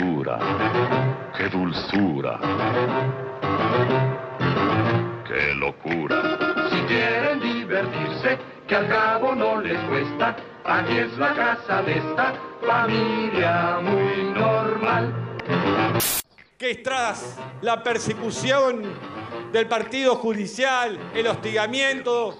dulzura, qué dulzura, qué locura. Si quieren divertirse, que al cabo no les cuesta, aquí es la casa de esta familia muy normal. Que tras la persecución del partido judicial, el hostigamiento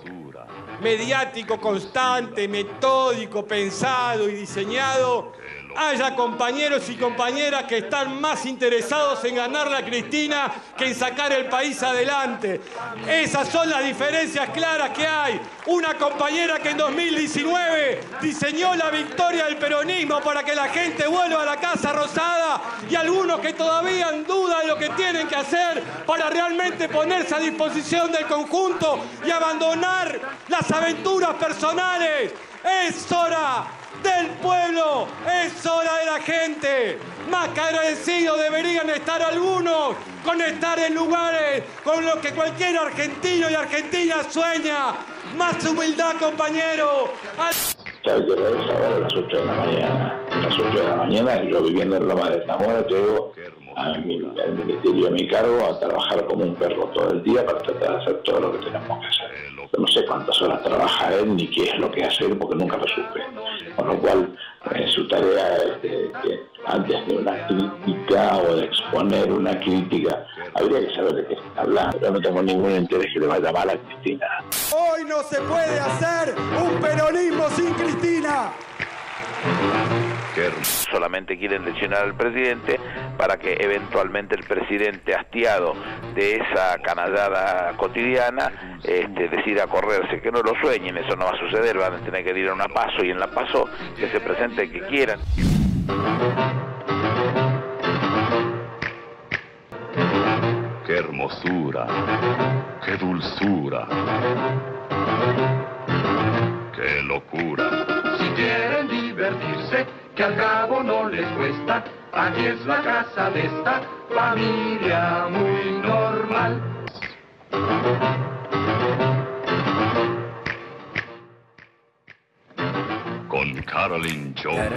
mediático constante, metódico, pensado y diseñado, haya compañeros y compañeras que están más interesados en ganar la Cristina que en sacar el país adelante. Esas son las diferencias claras que hay. Una compañera que en 2019 diseñó la victoria del peronismo para que la gente vuelva a la Casa Rosada, y algunos que todavía dudan lo que tienen que hacer para realmente ponerse a disposición del conjunto y abandonar las aventuras personales. Es hora del pueblo, es hora de la gente. Más que agradecidos deberían estar algunos con estar en lugares con los que cualquier argentino y argentina sueña. Más humildad, compañero. ¿Sabes qué lo es ahora a las 8 de la mañana? A las 8 de la mañana, yo viviendo en Loma de Zamora, llego al ministerio de mi cargo a trabajar como un perro todo el día para tratar de hacer todo lo que tenemos que hacer. No sé cuántas horas trabaja él ni qué es lo que hace él, porque nunca lo supe. Con lo cual, su tarea antes de una crítica o de exponer una crítica, habría que saber de qué está hablando. Yo no tengo ningún interés que le vaya mal a Cristina. Hoy no se puede hacer un peronismo sin Cristina. Solamente quieren lesionar al presidente para que eventualmente el presidente, hastiado de esa canallada cotidiana, decida correrse. Que no lo sueñen, eso no va a suceder, van a tener que ir a una PASO, y en la PASO que se presente el que quieran. Qué hermosura, qué dulzura, qué locura. Si quieren divertirse, que al cabo no les cuesta, aquí es la casa de esta familia muy normal. Con Carolyn Jones.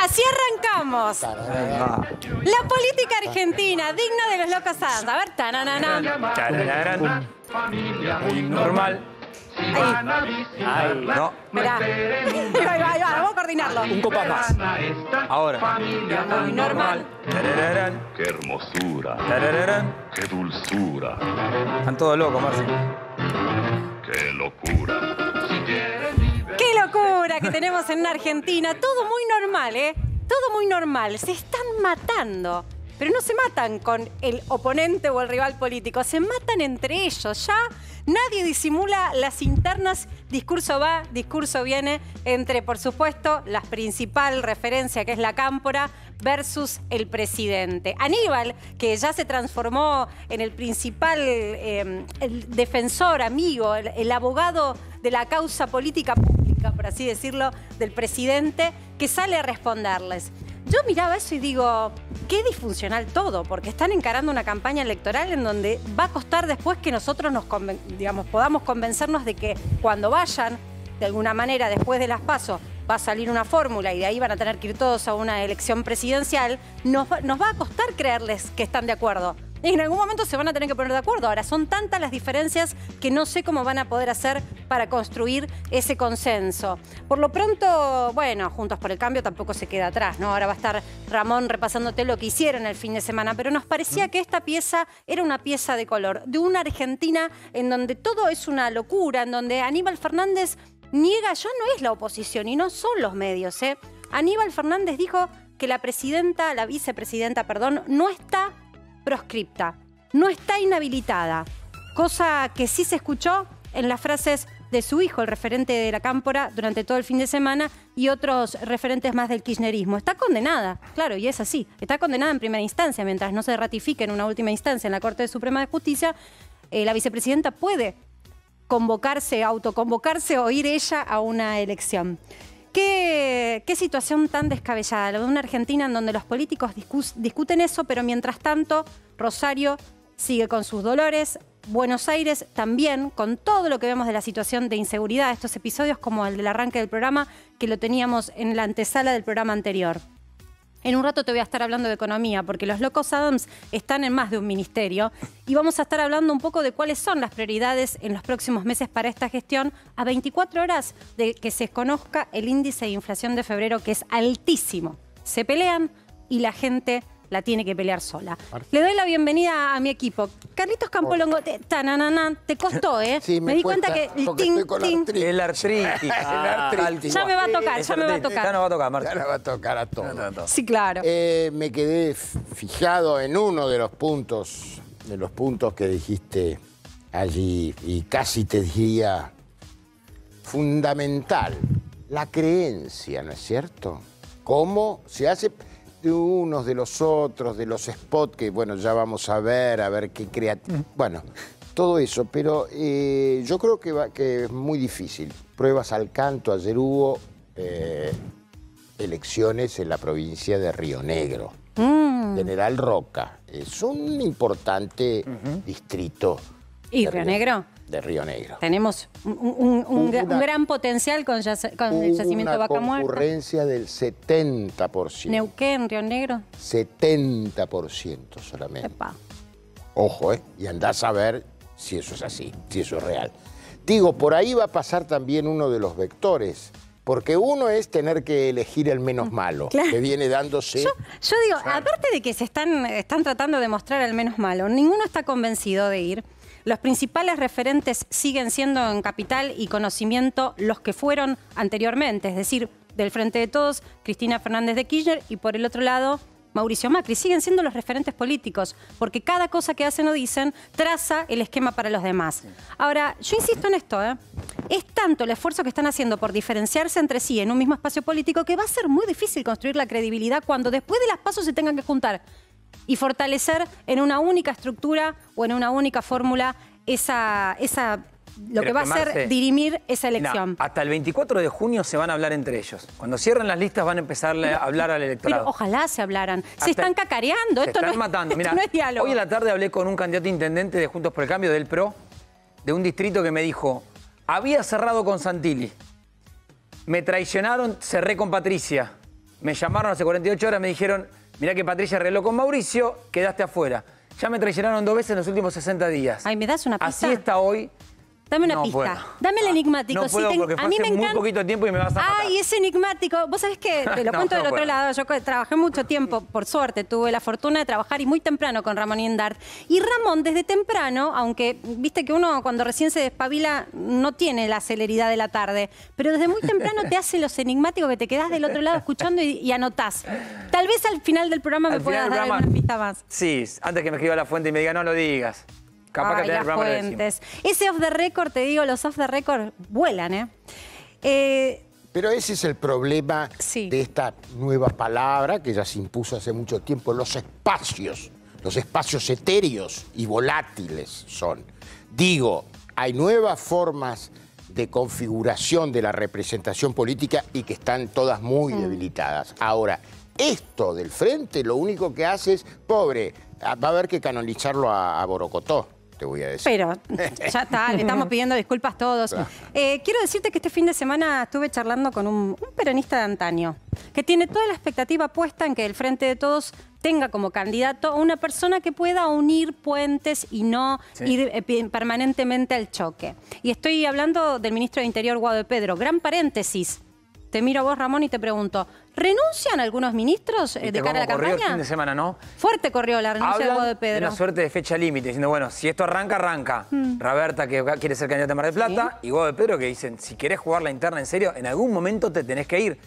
Así arrancamos. La política argentina, digna de los locos Adams. A ver, tarararán. Familia muy normal. Ahí. Ahí, no. Mirá. Ahí va, vamos a coordinarlo. Un copa más. Ahora. Familia muy normal. Tarararán. Qué hermosura. Tarararán. Qué dulzura. Están todos locos, Marci. Qué locura. Qué locura que tenemos en Argentina. Todo muy normal, ¿eh? Todo muy normal. Se están matando. Pero no se matan con el oponente o el rival político, se matan entre ellos. Ya nadie disimula las internas, discurso va, discurso viene, entre, por supuesto, la principal referencia que es la Cámpora versus el presidente. Aníbal, que ya se transformó en el principal el defensor, amigo, el abogado de la causa política pública, por así decirlo, del presidente, que sale a responderles. Yo miraba eso y digo, qué disfuncional todo, porque están encarando una campaña electoral en donde va a costar después que nosotros nos podamos convencernos de que cuando vayan, de alguna manera, después de las PASO, va a salir una fórmula y de ahí van a tener que ir todos a una elección presidencial, nos va a costar creerles que están de acuerdo. Y en algún momento se van a tener que poner de acuerdo. Ahora, son tantas las diferencias que no sé cómo van a poder hacer para construir ese consenso. Por lo pronto, bueno, Juntos por el Cambio tampoco se queda atrás, ¿no? Ahora va a estar Ramón repasándote lo que hicieron el fin de semana, pero nos parecía que esta pieza era una pieza de color, de una Argentina en donde todo es una locura, en donde Aníbal Fernández niega, ya no es la oposición y no son los medios, ¿eh? Aníbal Fernández dijo que la presidenta, la vicepresidenta, perdón, no está proscripta, no está inhabilitada, cosa que sí se escuchó en las frases de su hijo, el referente de la Cámpora, durante todo el fin de semana, y otros referentes más del kirchnerismo. Está condenada, claro, y es así, está condenada en primera instancia, mientras no se ratifique en una última instancia en la Corte Suprema de Justicia, la vicepresidenta puede convocarse, autoconvocarse o ir ella a una elección. ¿Qué situación tan descabellada, la de una Argentina en donde los políticos discuten eso, pero mientras tanto Rosario sigue con sus dolores. Buenos Aires también, con todo lo que vemos de la situación de inseguridad, estos episodios como el del arranque del programa, que lo teníamos en la antesala del programa anterior. En un rato te voy a estar hablando de economía, porque los locos Adams están en más de un ministerio, y vamos a estar hablando un poco de cuáles son las prioridades en los próximos meses para esta gestión, a 24 horas de que se conozca el índice de inflación de febrero, que es altísimo. Se pelean y la gente la tiene que pelear sola. Le doy la bienvenida a mi equipo. Carlitos Campolongo, te costó, ¿eh? Sí, me di cuenta que el ting. El artritis. Ya me va a tocar, ya me va a tocar. Ya nos va a tocar, Martín. Ya nos va a tocar a todos. Sí, claro. Me quedé fijado en uno de los puntos, que dijiste allí, y casi te diría fundamental, la creencia, ¿no es cierto? ¿Cómo se hace? De unos, de los otros, de los spots, que bueno, ya vamos a ver qué creativo. Bueno, todo eso, pero yo creo que es muy difícil. Pruebas al canto, ayer hubo elecciones en la provincia de Río Negro. General Roca, es un importante distrito. ¿Y Río Negro? De Río Negro. Tenemos un gran potencial con el yacimiento de Vaca Muerta. Una concurrencia del 70%. Neuquén, Río Negro. 70% solamente. Epa. Ojo, ¿eh? Y andás a ver si eso es así, si eso es real. Digo, por ahí va a pasar también uno de los vectores. Porque uno es tener que elegir el menos malo, claro, que viene dándose... Yo digo, aparte de que se están tratando de mostrar el menos malo, ninguno está convencido de ir. Los principales referentes siguen siendo en capital y conocimiento los que fueron anteriormente, es decir, del Frente de Todos, Cristina Fernández de Kirchner, y por el otro lado, Mauricio Macri. Siguen siendo los referentes políticos, porque cada cosa que hacen o dicen traza el esquema para los demás. Ahora, yo insisto en esto, ¿eh? Es tanto el esfuerzo que están haciendo por diferenciarse entre sí en un mismo espacio político que va a ser muy difícil construir la credibilidad cuando después de las PASO se tengan que juntar y fortalecer en una única estructura o en una única fórmula lo que va a ser dirimir esa elección. No, hasta el 24 de junio se van a hablar entre ellos. Cuando cierren las listas van a empezar a hablar al electorado. Pero ojalá se hablaran. Se están cacareando. Se están matando. Mirá, no es diálogo. Hoy en la tarde hablé con un candidato intendente de Juntos por el Cambio, del PRO, de un distrito, que me dijo, había cerrado con Santilli, me traicionaron, cerré con Patricia, me llamaron hace 48 horas, me dijeron, mirá que Patricia arregló con Mauricio, quedaste afuera. Ya me traicionaron 2 veces en los últimos 60 días. Ay, ¿me das una pista? Así está hoy. Dame una pista. Puedo. Dame el enigmático. No puedo, porque fue a mí hace muy poquito tiempo y me vas a matar. Ay, es enigmático. Vos sabés que, te lo cuento del otro lado, yo trabajé mucho tiempo, por suerte, tuve la fortuna de trabajar y muy temprano con Ramón Indart. Y Ramón, desde temprano, aunque viste que uno cuando recién se despabila no tiene la celeridad de la tarde, pero desde muy temprano te hace los enigmáticos que te quedás del otro lado escuchando y anotás. Tal vez al final del programa me puedas dar una pista más. Sí, antes que me escriba la fuente y me diga, no lo digas. Capaz que las ese off the record, te digo, los off the record vuelan, ¿eh? Pero ese es el problema, sí, de esta nueva palabra que ya se impuso hace mucho tiempo, los espacios etéreos y volátiles son. Digo, hay nuevas formas de configuración de la representación política y que están todas muy debilitadas. Ahora, esto del frente lo único que hace es, pobre, va a haber que canonizarlo a Borocotó, te voy a decir. Pero ya está, le estamos pidiendo disculpas todos. Quiero decirte que este fin de semana estuve charlando con un peronista de antaño, que tiene toda la expectativa puesta en que el Frente de Todos tenga como candidato a una persona que pueda unir puentes y no ir permanentemente al choque. Y estoy hablando del ministro de Interior, Hugo de Pedro. Gran paréntesis. Te miro a vos, Ramón, y te pregunto, ¿renuncian algunos ministros de cara a la campaña? El fin de semana, ¿no? Fuerte corrió la renuncia de Hugo de Pedro. Una suerte de fecha límite, diciendo, bueno, si esto arranca, arranca. Roberta, que quiere ser candidata a Mar del Plata, y Hugo de Pedro, que dicen, si querés jugar la interna en serio, en algún momento te tenés que ir,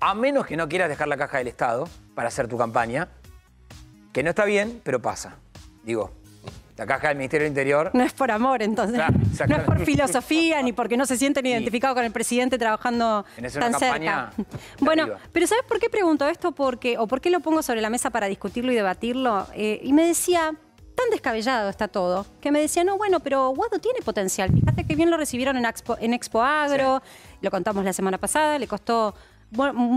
a menos que no quieras dejar la caja del Estado para hacer tu campaña, que no está bien, pero pasa. Digo, la caja del Ministerio del Interior... No es por amor, entonces. Claro, no es por filosofía, ni porque no se sienten identificados con el presidente trabajando tan cerca. Bueno, pero ¿sabes por qué pregunto esto? ¿Por qué lo pongo sobre la mesa para discutirlo y debatirlo? Y me decía, tan descabellado está todo, que me decía, no, bueno, pero Guado tiene potencial. Fíjate que bien lo recibieron en Expo Agro, lo contamos la semana pasada, le costó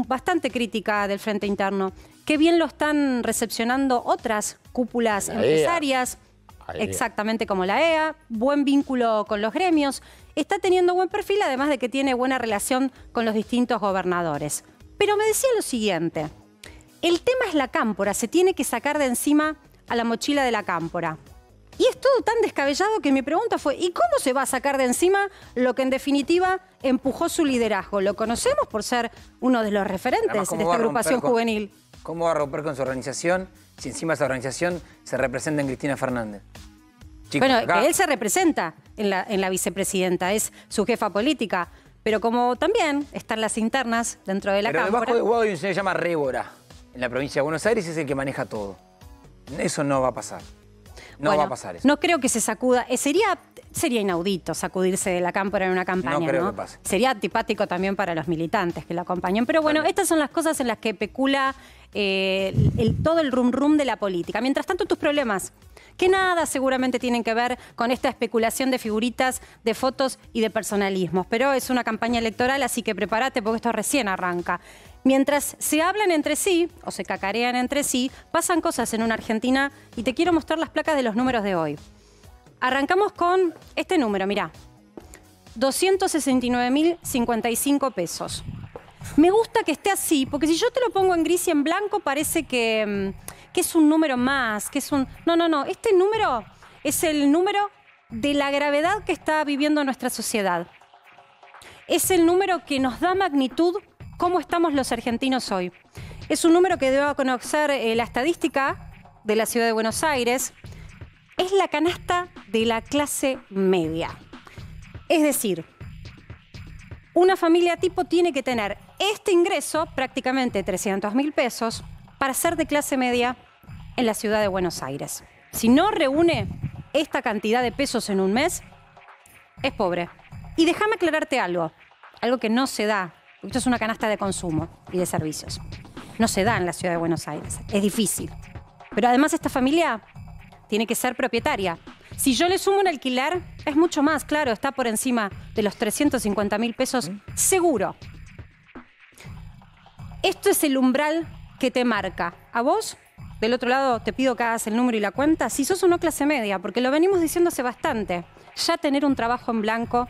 bastante crítica del Frente Interno. Qué bien lo están recepcionando otras cúpulas empresarias. exactamente como la EA, buen vínculo con los gremios, está teniendo buen perfil, además de que tiene buena relación con los distintos gobernadores. Pero me decía lo siguiente, el tema es la Cámpora, se tiene que sacar de encima a la mochila de la Cámpora. Y es todo tan descabellado que mi pregunta fue, ¿y cómo se va a sacar de encima lo que en definitiva empujó su liderazgo? Lo conocemos por ser uno de los referentes de esta agrupación juvenil. ¿Cómo va a romper con su organización si encima esa organización se representa en Cristina Fernández? Chicos, bueno, acá... que él se representa en la vicepresidenta, es su jefa política. Pero como también están las internas dentro de la Cámpora... Pero debajo de Hugo hay un señor que se llama Révora, en la provincia de Buenos Aires, es el que maneja todo. Eso no va a pasar. No va a pasar eso. No creo que se sacuda. Sería inaudito sacudirse de la Cámpora en una campaña, ¿no? Creo que pase. Sería antipático también para los militantes que lo acompañen. Pero bueno, estas son las cosas en las que pecula todo el rum-rum de la política. Mientras tanto, tus problemas, que nada seguramente tienen que ver con esta especulación de figuritas, de fotos y de personalismos. Pero es una campaña electoral, así que prepárate porque esto recién arranca. Mientras se hablan entre sí, o se cacarean entre sí, pasan cosas en una Argentina y te quiero mostrar las placas de los números de hoy. Arrancamos con este número, mirá. 269.055 pesos. Me gusta que esté así, porque si yo te lo pongo en gris y en blanco parece que es un número más, que es un... No, no, no, este número es el número de la gravedad que está viviendo nuestra sociedad. Es el número que nos da magnitud cómo estamos los argentinos hoy. Es un número que debe conocer la estadística de la ciudad de Buenos Aires. Es la canasta de la clase media. Es decir, una familia tipo tiene que tener este ingreso, prácticamente 300.000 pesos, para ser de clase media en la ciudad de Buenos Aires. Si no reúne esta cantidad de pesos en un mes, es pobre. Y déjame aclararte algo que no se da. Esto es una canasta de consumo y de servicios. No se da en la ciudad de Buenos Aires. Es difícil. Pero además esta familia tiene que ser propietaria. Si yo le sumo un alquiler, es mucho más, claro. Está por encima de los 350.000 pesos seguro. Esto es el umbral que te marca. A vos, del otro lado, te pido que hagas el número y la cuenta. Si sos o no clase media, porque lo venimos diciendo hace bastante. Ya tener un trabajo en blanco,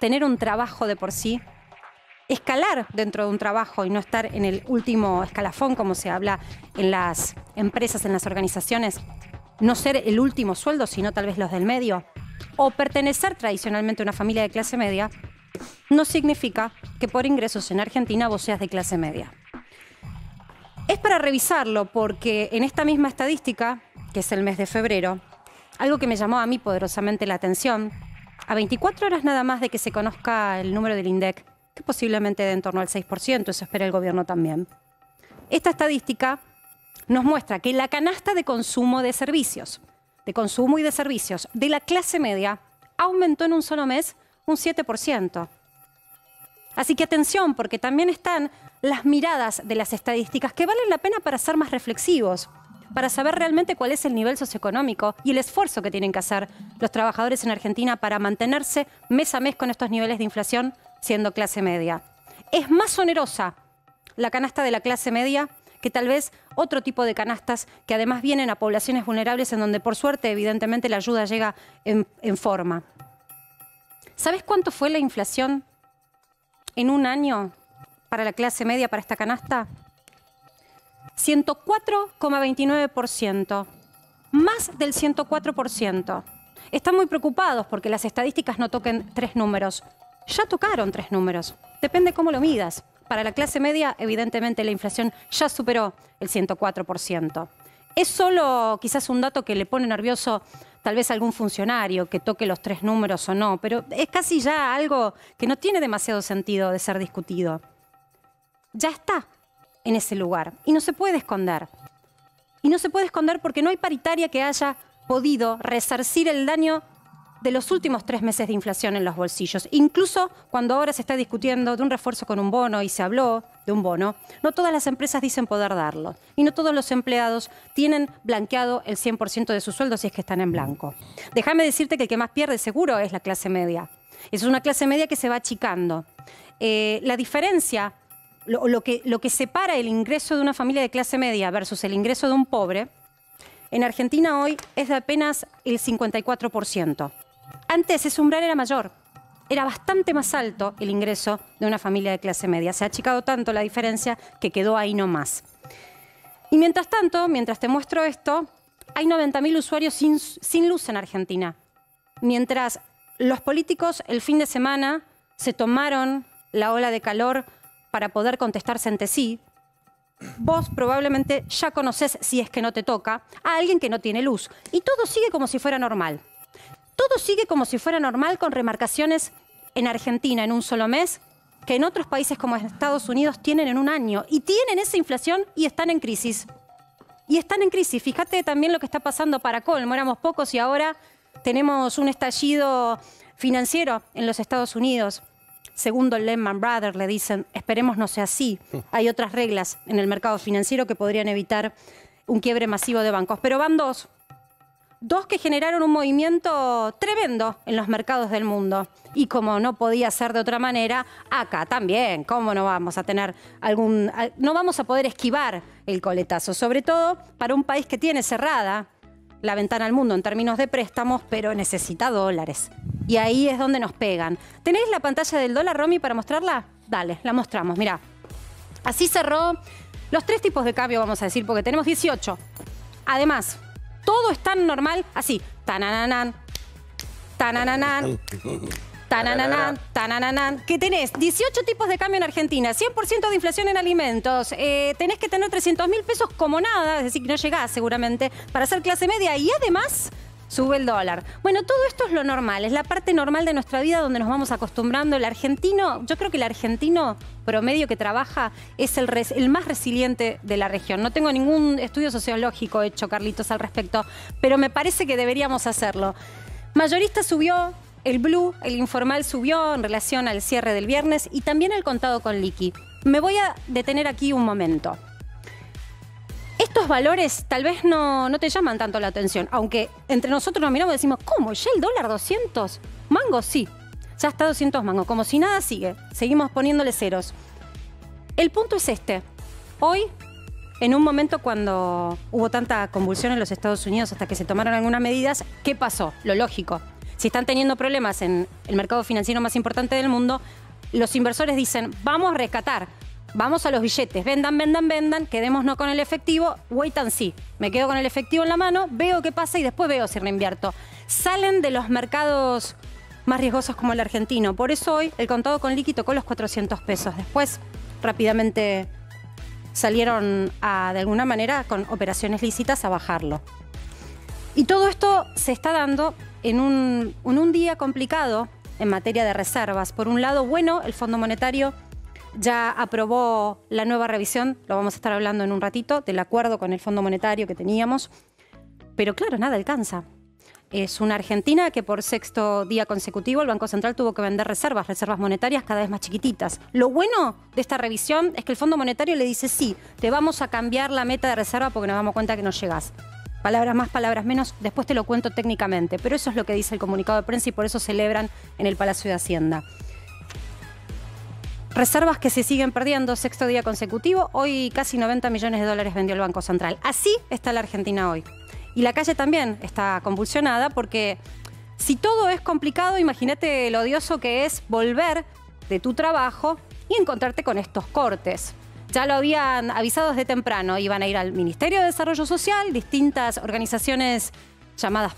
tener un trabajo de por sí, escalar dentro de un trabajo y no estar en el último escalafón, como se habla en las empresas, en las organizaciones, no ser el último sueldo, sino tal vez los del medio, o pertenecer tradicionalmente a una familia de clase media, no significa que por ingresos en Argentina vos seas de clase media. Es para revisarlo porque en esta misma estadística, que es el mes de febrero, algo que me llamó a mí poderosamente la atención, a 24 horas nada más de que se conozca el número del INDEC, que posiblemente de en torno al 6%, eso espera el gobierno también. Esta estadística nos muestra que la canasta de consumo de servicios, de consumo y de servicios de la clase media aumentó en un solo mes un 7%. Así que atención, porque también están las miradas de las estadísticas que valen la pena para ser más reflexivos, para saber realmente cuál es el nivel socioeconómico y el esfuerzo que tienen que hacer los trabajadores en Argentina para mantenerse mes a mes con estos niveles de inflación siendo clase media. Es más onerosa la canasta de la clase media que tal vez otro tipo de canastas que además vienen a poblaciones vulnerables en donde por suerte evidentemente la ayuda llega en forma. ¿Sabes cuánto fue la inflación en un año para la clase media, para esta canasta? 104,29%, más del 104%. Están muy preocupados porque las estadísticas no toquen tres números. Ya tocaron tres números, depende cómo lo midas. Para la clase media, evidentemente, la inflación ya superó el 104%. Es solo quizás un dato que le pone nervioso tal vez a algún funcionario que toque los tres números o no, pero es casi ya algo que no tiene demasiado sentido de ser discutido. Ya está en ese lugar y no se puede esconder. Y no se puede esconder porque no hay paritaria que haya podido resarcir el daño de los últimos tres meses de inflación en los bolsillos. Incluso cuando ahora se está discutiendo de un refuerzo con un bono y se habló de un bono, no todas las empresas dicen poder darlo y no todos los empleados tienen blanqueado el 100% de su sueldo si es que están en blanco. Déjame decirte que el que más pierde seguro es la clase media. Es una clase media que se va achicando. La diferencia, lo que separa el ingreso de una familia de clase media versus el ingreso de un pobre En Argentina hoy es de apenas el 54%. Antes ese umbral era mayor. Era bastante más alto el ingreso de una familia de clase media. Se ha achicado tanto la diferencia que quedó ahí nomás. Y mientras tanto, mientras te muestro esto, hay 90.000 usuarios sin luz en Argentina. Mientras los políticos el fin de semana se tomaron la ola de calor para poder contestarse entre sí, vos probablemente ya conocés, si es que no te toca, a alguien que no tiene luz. Y todo sigue como si fuera normal. Todo sigue como si fuera normal, con remarcaciones en Argentina en un solo mes que en otros países como Estados Unidos tienen en un año. Y tienen esa inflación y están en crisis. Y están en crisis. Fíjate también lo que está pasando para colmo. Éramos pocos y ahora tenemos un estallido financiero en los Estados Unidos. Segundo Lehman Brothers, le dicen, esperemos no sea así. Hay otras reglas en el mercado financiero que podrían evitar un quiebre masivo de bancos. Pero van dos. Dos que generaron un movimiento tremendo en los mercados del mundo. Y como no podía ser de otra manera, acá también. ¿Cómo no vamos a tener no vamos a poder esquivar el coletazo? Sobre todo para un país que tiene cerrada la ventana al mundo en términos de préstamos, pero necesita dólares. Y ahí es donde nos pegan. ¿Tenéis la pantalla del dólar, Romy, para mostrarla? Dale, la mostramos. Mirá. Así cerró los tres tipos de cambio, vamos a decir, porque tenemos 18. Además, todo es tan normal, así. Tanananan, tanananan, tanananan, tanananan. Que tenés 18 tipos de cambio en Argentina, 100% de inflación en alimentos, tenés que tener 300.000 pesos como nada, es decir, que no llegás seguramente para ser clase media y además sube el dólar. Bueno, todo esto es lo normal, es la parte normal de nuestra vida donde nos vamos acostumbrando. El argentino, yo creo que el argentino promedio que trabaja es el más resiliente de la región. No tengo ningún estudio sociológico hecho, Carlitos, al respecto, pero me parece que deberíamos hacerlo. Mayorista subió, el blue, el informal subió en relación al cierre del viernes y también el contado con liqui. Me voy a detener aquí un momento. Estos valores tal vez no te llaman tanto la atención, aunque entre nosotros nos miramos y decimos, ¿cómo? ¿Ya el dólar 200? ¿Mango? Sí, ya está 200 mangos. Como si nada sigue, seguimos poniéndole ceros. El punto es este. Hoy, en un momento cuando hubo tanta convulsión en los Estados Unidos hasta que se tomaron algunas medidas, ¿qué pasó? Lo lógico. Si están teniendo problemas en el mercado financiero más importante del mundo, los inversores dicen, vamos a rescatar. Vamos a los billetes, vendan, vendan, vendan, quedémonos con el efectivo, wait and see. Me quedo con el efectivo en la mano, veo qué pasa y después veo si reinvierto. Salen de los mercados más riesgosos como el argentino. Por eso hoy el contado con liqui tocó los 400 pesos. Después rápidamente salieron de alguna manera con operaciones lícitas a bajarlo. Y todo esto se está dando en un día complicado en materia de reservas. Por un lado, bueno, el Fondo Monetario ya aprobó la nueva revisión, lo vamos a estar hablando en un ratito, del acuerdo con el Fondo Monetario que teníamos. Pero claro, nada alcanza. Es una Argentina que por sexto día consecutivo el Banco Central tuvo que vender reservas monetarias cada vez más chiquititas. Lo bueno de esta revisión es que el Fondo Monetario le dice, sí, te vamos a cambiar la meta de reserva porque nos damos cuenta que no llegás. Palabras más, palabras menos, después te lo cuento técnicamente. Pero eso es lo que dice el comunicado de prensa y por eso celebran en el Palacio de Hacienda. Reservas que se siguen perdiendo, sexto día consecutivo. Hoy casi 90 millones de dólares vendió el Banco Central. Así está la Argentina hoy. Y la calle también está convulsionada porque si todo es complicado, imagínate lo odioso que es volver de tu trabajo y encontrarte con estos cortes. Ya lo habían avisado desde temprano. Iban a ir al Ministerio de Desarrollo Social, distintas organizaciones llamadas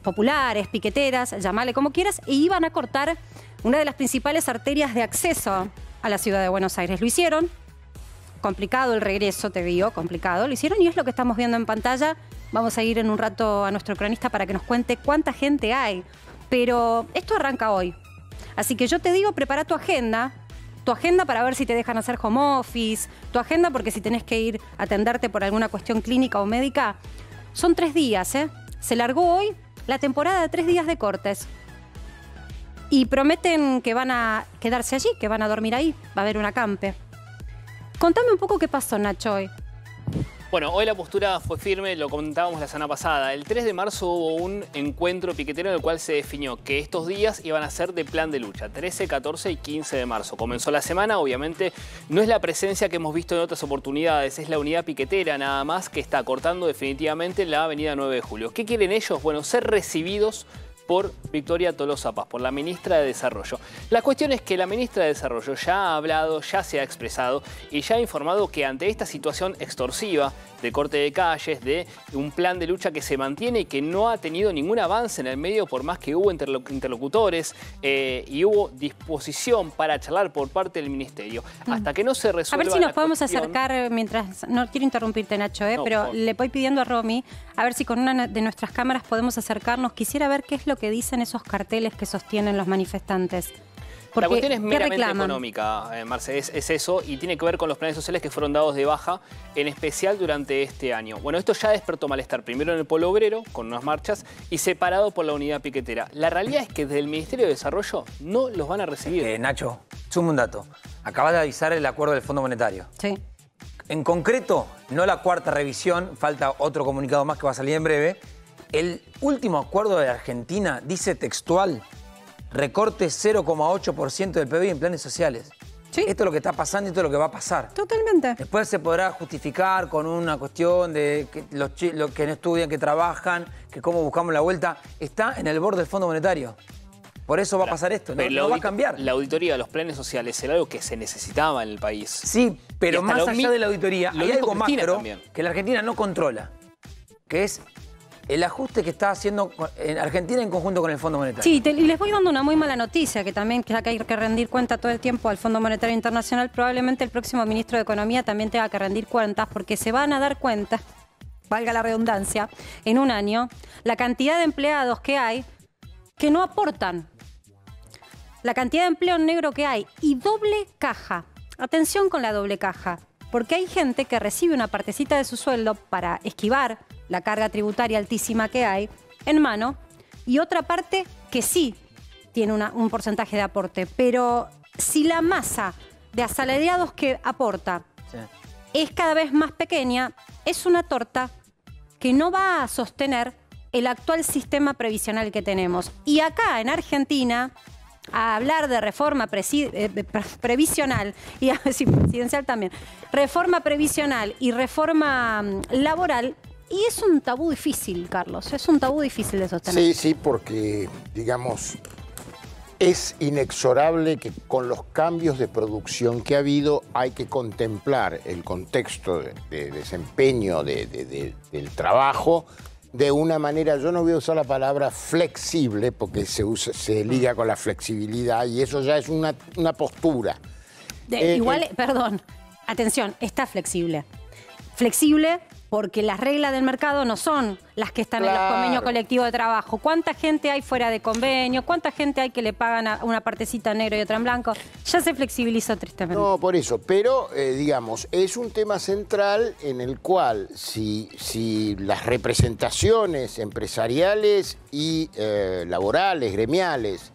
populares, piqueteras, llamale como quieras, e iban a cortar una de las principales arterias de acceso a la ciudad de Buenos Aires. Lo hicieron, complicado el regreso, te digo, complicado, lo hicieron y es lo que estamos viendo en pantalla. Vamos a ir en un rato a nuestro cronista para que nos cuente cuánta gente hay, pero esto arranca hoy. Así que yo te digo, prepara tu agenda para ver si te dejan hacer home office, tu agenda porque si tenés que ir a atenderte por alguna cuestión clínica o médica, son 3 días, ¿eh? Se largó hoy la temporada de 3 días de cortes. Y prometen que van a quedarse allí, que van a dormir ahí. Va a haber un acampe. Contame un poco qué pasó, Nacho, hoy. Bueno, hoy la postura fue firme, lo comentábamos la semana pasada. El 3 de marzo hubo un encuentro piquetero en el cual se definió que estos días iban a ser de plan de lucha, 13, 14 y 15 de marzo. Comenzó la semana, obviamente no es la presencia que hemos visto en otras oportunidades, es la unidad piquetera nada más que está cortando definitivamente la avenida 9 de julio. ¿Qué quieren ellos? Bueno, ser recibidos por Victoria Tolosa Paz, por la ministra de Desarrollo. La cuestión es que la ministra de Desarrollo ya ha hablado, ya se ha expresado y ya ha informado que ante esta situación extorsiva de corte de calles, de un plan de lucha que se mantiene y que no ha tenido ningún avance en el medio, por más que hubo interlocutores y hubo disposición para charlar por parte del ministerio. Hasta que no se resuelva. A ver si nos podemos acercar mientras... No quiero interrumpirte, Nacho, no, pero le voy pidiendo a Romy, a ver si con una de nuestras cámaras podemos acercarnos. Quisiera ver qué es lo que dicen esos carteles que sostienen los manifestantes. Porque la cuestión es meramente económica, Marce, es eso, y tiene que ver con los planes sociales que fueron dados de baja, en especial durante este año. Bueno, esto ya despertó malestar, primero en el pueblo obrero, con unas marchas, y separado por la unidad piquetera. La realidad es que desde el Ministerio de Desarrollo no los van a recibir. Nacho, sumo un dato. Acabas de avisar el acuerdo del Fondo Monetario. Sí. En concreto, no la cuarta revisión, falta otro comunicado más que va a salir en breve. El último acuerdo de Argentina dice textual, recorte 0,8% del PBI en planes sociales. ¿Sí? Esto es lo que está pasando y esto es lo que va a pasar. Totalmente. Después se podrá justificar con una cuestión de que los que no estudian, que trabajan, que cómo buscamos la vuelta. Está en el borde del Fondo Monetario. Por eso va a pasar esto, no va a cambiar. La auditoría de los planes sociales era algo que se necesitaba en el país. Sí, pero más allá de la auditoría hay algo más que la Argentina no controla, que es el ajuste que está haciendo Argentina en conjunto con el Fondo Monetario. Sí, y les voy dando una muy mala noticia, que también que hay que rendir cuenta todo el tiempo al Fondo Monetario Internacional. Probablemente el próximo ministro de Economía también tenga que rendir cuentas, porque se van a dar cuenta, valga la redundancia, en un año, la cantidad de empleados que hay que no aportan, la cantidad de empleo negro que hay y doble caja. Atención con la doble caja, porque hay gente que recibe una partecita de su sueldo para esquivar la carga tributaria altísima que hay, en mano, y otra parte que sí tiene un porcentaje de aporte. Pero si la masa de asalariados que aporta es cada vez más pequeña, es una torta que no va a sostener el actual sistema previsional que tenemos. Y acá, en Argentina, a hablar de reforma previsional, y a decir presidencial también, reforma previsional y reforma laboral, y es un tabú difícil, Carlos, es un tabú difícil de sostener. Sí, sí, porque, digamos, es inexorable que con los cambios de producción que ha habido hay que contemplar el contexto de desempeño del trabajo de una manera, yo no voy a usar la palabra flexible, porque se liga con la flexibilidad y eso ya es una postura. Perdón, atención, está flexible. Flexible... porque las reglas del mercado no son las que están en los convenios colectivos de trabajo. ¿Cuánta gente hay fuera de convenio? ¿Cuánta gente hay que le pagan a una partecita en negro y otra en blanco? Ya se flexibilizó tristemente. No, por eso. Pero, digamos, es un tema central en el cual si las representaciones empresariales y laborales, gremiales,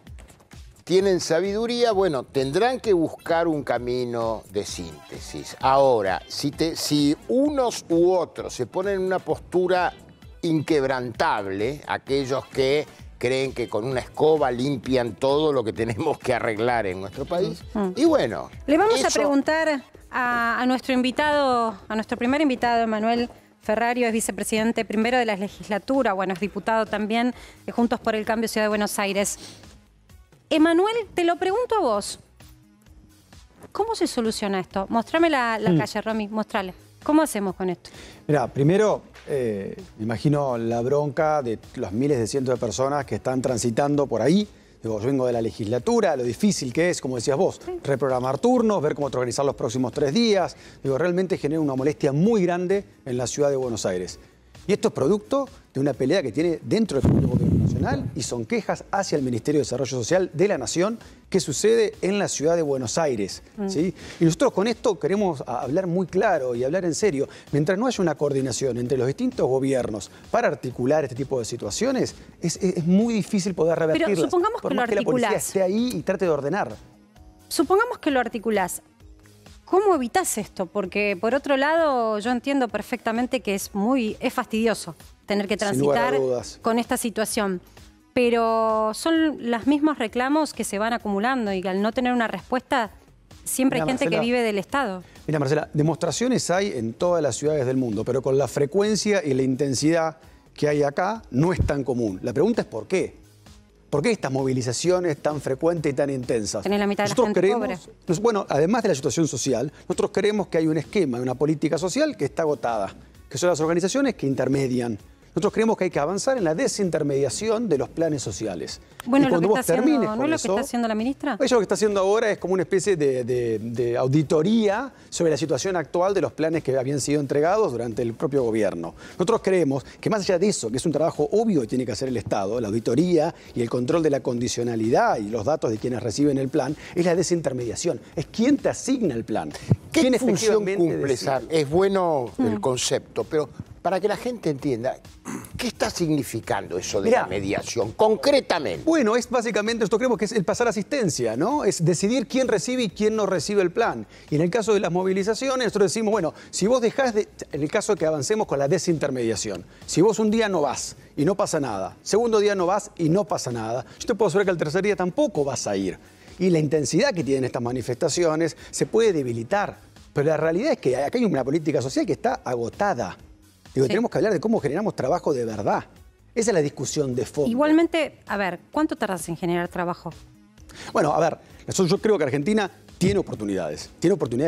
tienen sabiduría, bueno, tendrán que buscar un camino de síntesis. Ahora, si unos u otros se ponen en una postura inquebrantable, aquellos que creen que con una escoba limpian todo lo que tenemos que arreglar en nuestro país, y bueno... Le vamos a preguntar a nuestro invitado, a nuestro primer invitado, Manuel Ferrario, es vicepresidente primero de la legislatura, bueno, es diputado también de Juntos por el Cambio Ciudad de Buenos Aires. Emanuel, te lo pregunto a vos. ¿Cómo se soluciona esto? Mostrame la calle, Romy, mostrale. ¿Cómo hacemos con esto? Mira, primero, imagino la bronca de los miles de cientos de personas que están transitando por ahí. Digo, yo vengo de la legislatura, lo difícil que es, como decías vos, reprogramar turnos, ver cómo organizar los próximos 3 días. Digo, realmente genera una molestia muy grande en la ciudad de Buenos Aires. Y esto es producto de una pelea que tiene dentro del Gobierno Nacional y son quejas hacia el Ministerio de Desarrollo Social de la Nación que sucede en la ciudad de Buenos Aires. ¿Sí? Y nosotros con esto queremos hablar muy claro y hablar en serio. Mientras no haya una coordinación entre los distintos gobiernos para articular este tipo de situaciones, es muy difícil poder revertirlas. Pero supongamos que lo articulás. Por más que la policía esté ahí y trate de ordenar. Supongamos que lo articulás. ¿Cómo evitás esto? Porque, por otro lado, yo entiendo perfectamente que es fastidioso tener que transitar con esta situación. Pero son los mismos reclamos que se van acumulando y al no tener una respuesta, siempre hay gente, Marcela, que vive del Estado. Mira, Marcela, demostraciones hay en todas las ciudades del mundo, pero con la frecuencia y la intensidad que hay acá no es tan común. La pregunta es ¿por qué? ¿Por qué estas movilizaciones tan frecuentes y tan intensas? Tenés la mitad de la gente pobre. Bueno, además de la situación social, nosotros creemos que hay un esquema, una política social que está agotada, que son las organizaciones que intermedian. Nosotros creemos que hay que avanzar en la desintermediación de los planes sociales. Bueno, lo que está haciendo, ¿no es lo que está haciendo la ministra? Ella lo que está haciendo ahora es como una especie de auditoría sobre la situación actual de los planes que habían sido entregados durante el propio gobierno. Nosotros creemos que más allá de eso, que es un trabajo obvio que tiene que hacer el Estado, la auditoría y el control de la condicionalidad y los datos de quienes reciben el plan, es la desintermediación, es quién te asigna el plan. ¿Qué función cumple? Es bueno el concepto, pero para que la gente entienda, ¿qué está significando eso de la mediación, concretamente? Bueno, es básicamente, nosotros creemos que es el pasar asistencia, ¿no? Es decidir quién recibe y quién no recibe el plan. Y en el caso de las movilizaciones, nosotros decimos, bueno, si vos dejás de... En el caso de que avancemos con la desintermediación, si vos un día no vas y no pasa nada, segundo día no vas y no pasa nada, yo te puedo asegurar que al tercer día tampoco vas a ir. Y la intensidad que tienen estas manifestaciones se puede debilitar. Pero la realidad es que acá hay una política social que está agotada. Digo, sí, tenemos que hablar de cómo generamos trabajo de verdad. Esa es la discusión de fondo. Igualmente, a ver, ¿cuánto tardas en generar trabajo? Bueno, a ver, yo creo que Argentina tiene oportunidades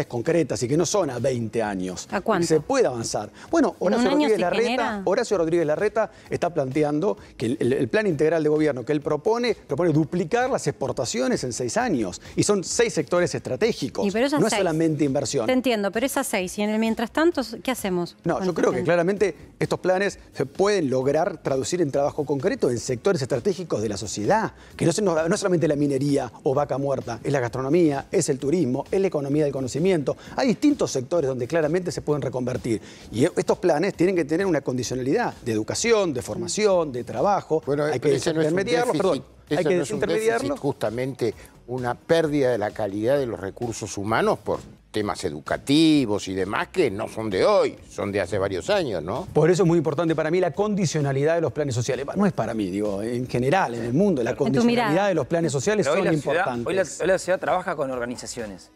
concretas y que no son a 20 años. ¿A cuánto? Se puede avanzar. Bueno, Horacio Rodríguez Larreta está planteando que el plan integral de gobierno que él propone duplicar las exportaciones en 6 años. Y son 6 sectores estratégicos. No es solamente inversión. Te entiendo, pero esas 6. Y en el mientras tanto, ¿qué hacemos? No, yo creo que claramente estos planes se pueden lograr traducir en trabajo concreto en sectores estratégicos de la sociedad. Que no es solamente la minería o Vaca Muerta, es la gastronomía, es el turismo, es la economía del conocimiento. Hay distintos sectores donde claramente se pueden reconvertir. Y estos planes tienen que tener una condicionalidad de educación, de formación, de trabajo. Bueno, hay que desintermediarlos, justamente una pérdida de la calidad de los recursos humanos por temas educativos y demás que no son de hoy, son de hace varios años, ¿no? Por eso es muy importante para mí la condicionalidad de los planes sociales. No es para mí, digo, en general, en el mundo, la condicionalidad de los planes sociales son importantes. Hoy la ciudad trabaja con organizaciones.